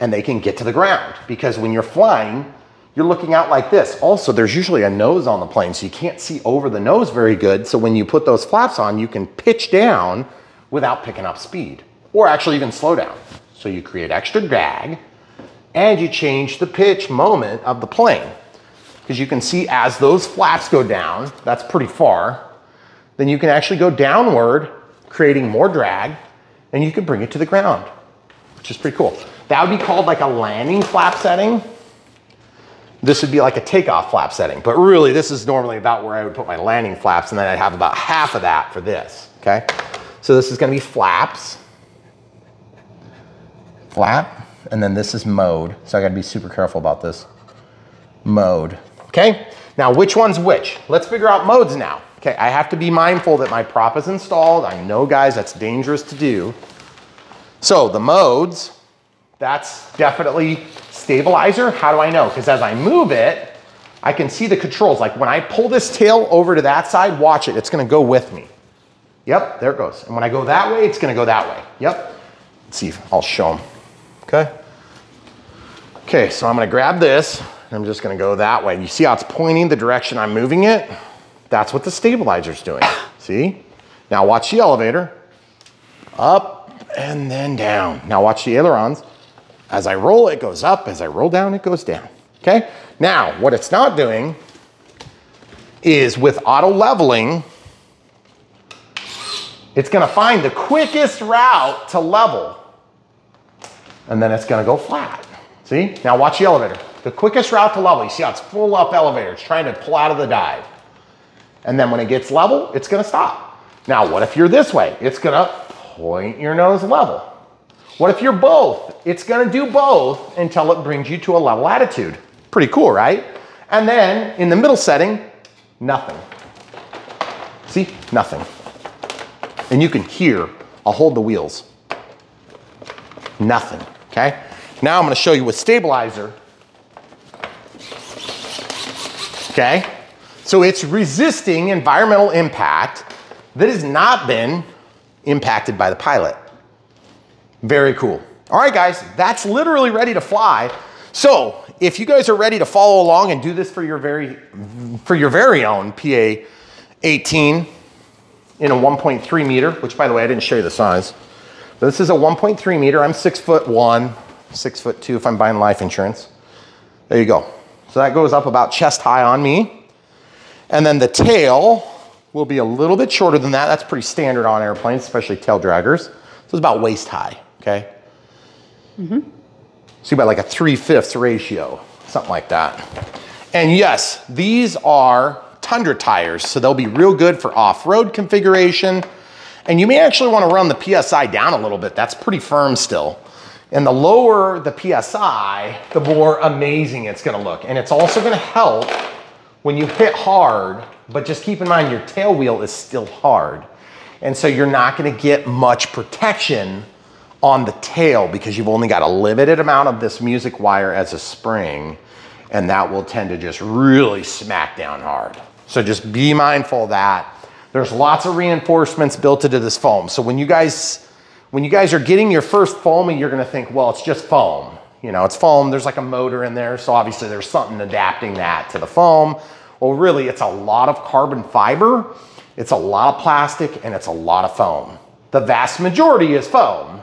and they can get to the ground. Because when you're flying, you're looking out like this. Also, there's usually a nose on the plane, so you can't see over the nose very good. So when you put those flaps on, you can pitch down without picking up speed, or actually even slow down. So you create extra drag, and you change the pitch moment of the plane. Because you can see as those flaps go down, that's pretty far, then you can actually go downward, creating more drag, and you can bring it to the ground, which is pretty cool. That would be called like a landing flap setting. This would be like a takeoff flap setting, but really this is normally about where I would put my landing flaps, and then I'd have about half of that for this, okay? So this is gonna be flaps, flap, and then this is mode. So I gotta be super careful about this. Mode, okay? Now, which one's which? Let's figure out modes now. Okay, I have to be mindful that my prop is installed. I know, guys, that's dangerous to do. So the modes, that's definitely stabilizer. How do I know? Because as I move it, I can see the controls. Like when I pull this tail over to that side, watch it, it's gonna go with me. Yep, there it goes. And when I go that way, it's gonna go that way. Yep, let's see if I'll show them. Okay. Okay, so I'm gonna grab this and I'm just gonna go that way. You see how it's pointing the direction I'm moving it? That's what the stabilizer's doing, see? Now watch the elevator, up and then down. Now watch the ailerons. As I roll, it goes up. As I roll down, it goes down, okay? Now, what it's not doing is with auto leveling, it's gonna find the quickest route to level. And then it's gonna go flat. See? Now watch the elevator. The quickest route to level, you see how it's full up elevator, it's trying to pull out of the dive. And then when it gets level, it's gonna stop. Now, what if you're this way? It's gonna point your nose level. What if you're both? It's gonna do both until it brings you to a level attitude. Pretty cool, right? And then in the middle setting, nothing. See? Nothing. And you can hear, I'll hold the wheels. Nothing, okay? Now I'm gonna show you with stabilizer. Okay, so it's resisting environmental impact that has not been impacted by the pilot. Very cool. All right, guys, that's literally ready to fly. So if you guys are ready to follow along and do this for your very own PA-18 in a 1.3 meter, which by the way, I didn't show you the size. This is a 1.3 meter. I'm 6'1", 6'2" if I'm buying life insurance. There you go. So that goes up about chest high on me. And then the tail will be a little bit shorter than that. That's pretty standard on airplanes, especially tail draggers. So it's about waist high, okay? Mm-hmm. So about like a 3/5 ratio, something like that. And yes, these are Tundra tires. So they'll be real good for off-road configuration. And you may actually want to run the PSI down a little bit. That's pretty firm still. And the lower the PSI, the more amazing it's going to look. And it's also going to help when you hit hard, but just keep in mind your tail wheel is still hard. And so you're not gonna get much protection on the tail because you've only got a limited amount of this music wire as a spring, and that will tend to just really smack down hard. So just be mindful of that. There's lots of reinforcements built into this foam. So when you guys are getting your first foam and you're gonna think, well, it's just foam. You know, it's foam, there's like a motor in there. So obviously there's something adapting that to the foam. Well, really it's a lot of carbon fiber. It's a lot of plastic and it's a lot of foam. The vast majority is foam,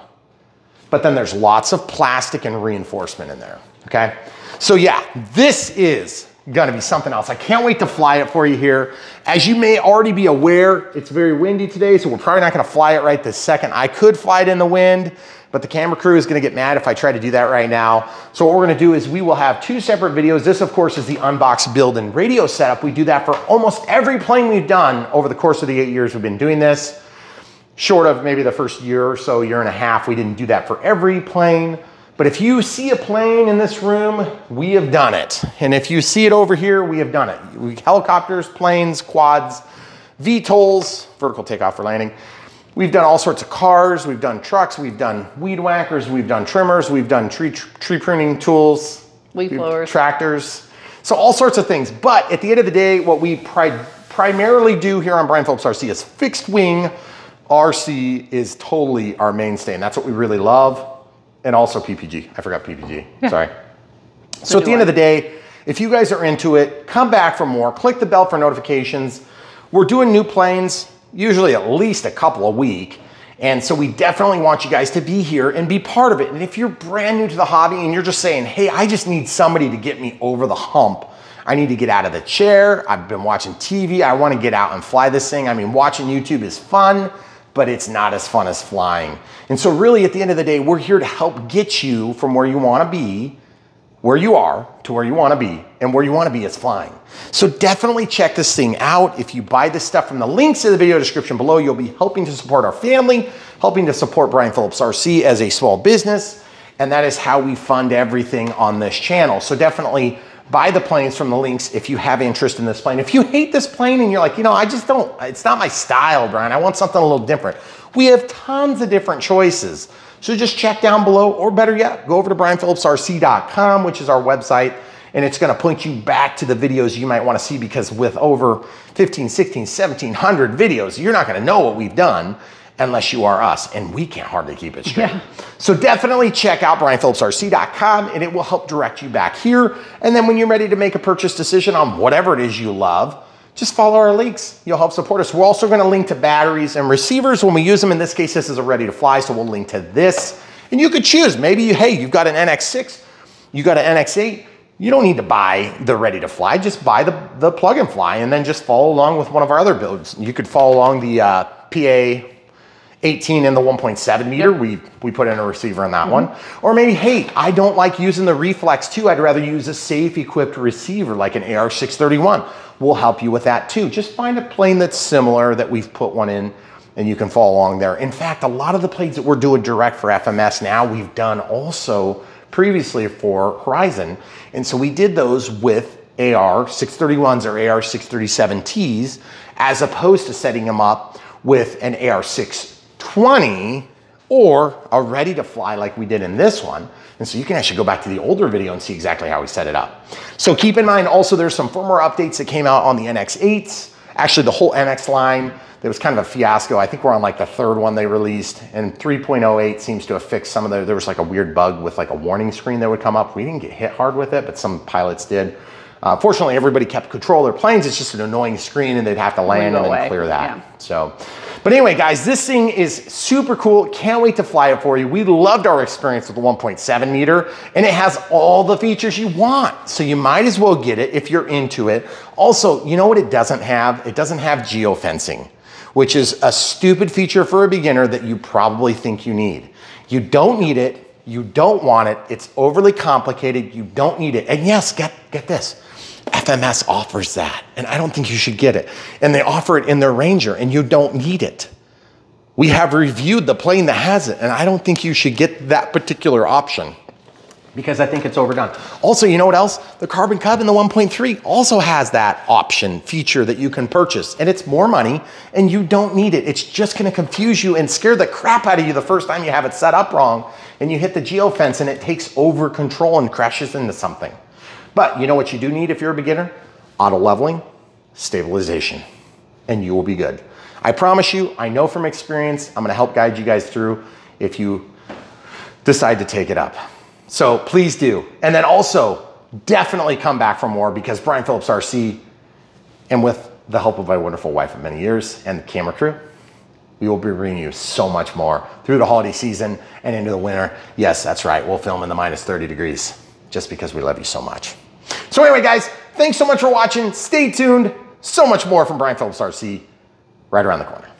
but then there's lots of plastic and reinforcement in there, okay? So yeah, this is gonna be something else. I can't wait to fly it for you here. As you may already be aware, it's very windy today, so we're probably not gonna fly it right this second. I could fly it in the wind, but the camera crew is gonna get mad if I try to do that right now. So what we're gonna do is we will have two separate videos. This, of course, is the unbox, build, and radio setup. We do that for almost every plane we've done over the course of the 8 years we've been doing this. Short of maybe the first year or so, year and a half, we didn't do that for every plane. But if you see a plane in this room, we have done it. And if you see it over here, we have done it. We helicopters, planes, quads, VTOLs, vertical takeoff for landing. We've done all sorts of cars, we've done trucks, we've done weed whackers, we've done trimmers, we've done tree pruning tools, leaf blowers, tractors. So all sorts of things. But at the end of the day, what we primarily do here on Brian Phillips RC is fixed wing. RC is totally our mainstay, and that's what we really love. And also PPG. I forgot PPG, yeah. Sorry. So at the end of the day, if you guys are into it, come back for more, click the bell for notifications. We're doing new planes, usually at least a couple a week. And so we definitely want you guys to be here and be part of it. And if you're brand new to the hobby and you're just saying, hey, I just need somebody to get me over the hump. I need to get out of the chair. I've been watching TV. I want to get out and fly this thing. I mean, watching YouTube is fun, but it's not as fun as flying. And so really at the end of the day, we're here to help get you from where you wanna be, where you are, to where you wanna be, and where you wanna be is flying. So definitely check this thing out. If you buy this stuff from the links in the video description below, you'll be helping to support our family, helping to support Brian Phillips RC as a small business, and that is how we fund everything on this channel. So definitely buy the planes from the links if you have interest in this plane. If you hate this plane and you're like, you know, I just don't, it's not my style, Brian. I want something a little different. We have tons of different choices. So just check down below, or better yet, go over to BrianPhillipsRC.com, which is our website, and it's gonna point you back to the videos you might wanna see, because with over 15, 16, 1700 videos, you're not gonna know what we've done unless you are us, and we can't hardly keep it straight. Yeah. So definitely check out BrianPhillipsRC.com, and it will help direct you back here. And then when you're ready to make a purchase decision on whatever it is you love, just follow our links. You'll help support us. We're also gonna link to batteries and receivers when we use them. In this case, this is a ready to fly, so we'll link to this. And you could choose, maybe, hey, you've got an NX6, you got an NX8, you don't need to buy the ready to fly, just buy the plug and fly, and then just follow along with one of our other builds. You could follow along the PA-18 and the 1.7 meter, yep. we put in a receiver on that one. Or maybe, hey, I don't like using the Reflex too. I'd rather use a safe equipped receiver like an AR631. We'll help you with that too. Just find a plane that's similar that we've put one in, and you can follow along there. In fact, a lot of the planes that we're doing direct for FMS now, we've done also previously for Horizon. And so we did those with AR631s or AR637Ts, as opposed to setting them up with an AR620 or a ready to fly like we did in this one. And so you can actually go back to the older video and see exactly how we set it up. So keep in mind also, there's some firmware updates that came out on the NX8s, actually the whole NX line. That was kind of a fiasco. I think we're on like the third one they released, and 3.08 seems to have fixed some of the, there was like a weird bug with like a warning screen that would come up. We didn't get hit hard with it, but some pilots did. Fortunately, everybody kept control of their planes. It's just an annoying screen, and they'd have to land and then clear that. Yeah. So, but anyway, guys, this thing is super cool. Can't wait to fly it for you. We loved our experience with the 1.7 meter, and it has all the features you want. So you might as well get it if you're into it. Also, you know what it doesn't have? It doesn't have geofencing, which is a stupid feature for a beginner that you probably think you need. You don't need it. You don't want it. It's overly complicated. You don't need it. And yes, get this. FMS offers that, and I don't think you should get it. And they offer it in their Ranger, and you don't need it. We have reviewed the plane that has it, and I don't think you should get that particular option. because I think it's overdone. Also, you know what else? The Carbon Cub in the 1.3 also has that option feature that you can purchase, and it's more money and you don't need it. It's just gonna confuse you and scare the crap out of you the first time you have it set up wrong and you hit the geofence and it takes over control and crashes into something. But you know what you do need if you're a beginner? Auto leveling, stabilization, and you will be good. I promise you, I know from experience, I'm gonna help guide you guys through if you decide to take it up. So please do. And then also definitely come back for more, because Brian Phillips RC, and with the help of my wonderful wife of many years and the camera crew, we will be bringing you so much more through the holiday season and into the winter. Yes, that's right. We'll film in the -30 degrees just because we love you so much. So anyway, guys, thanks so much for watching. Stay tuned. So much more from Brian Phillips RC right around the corner.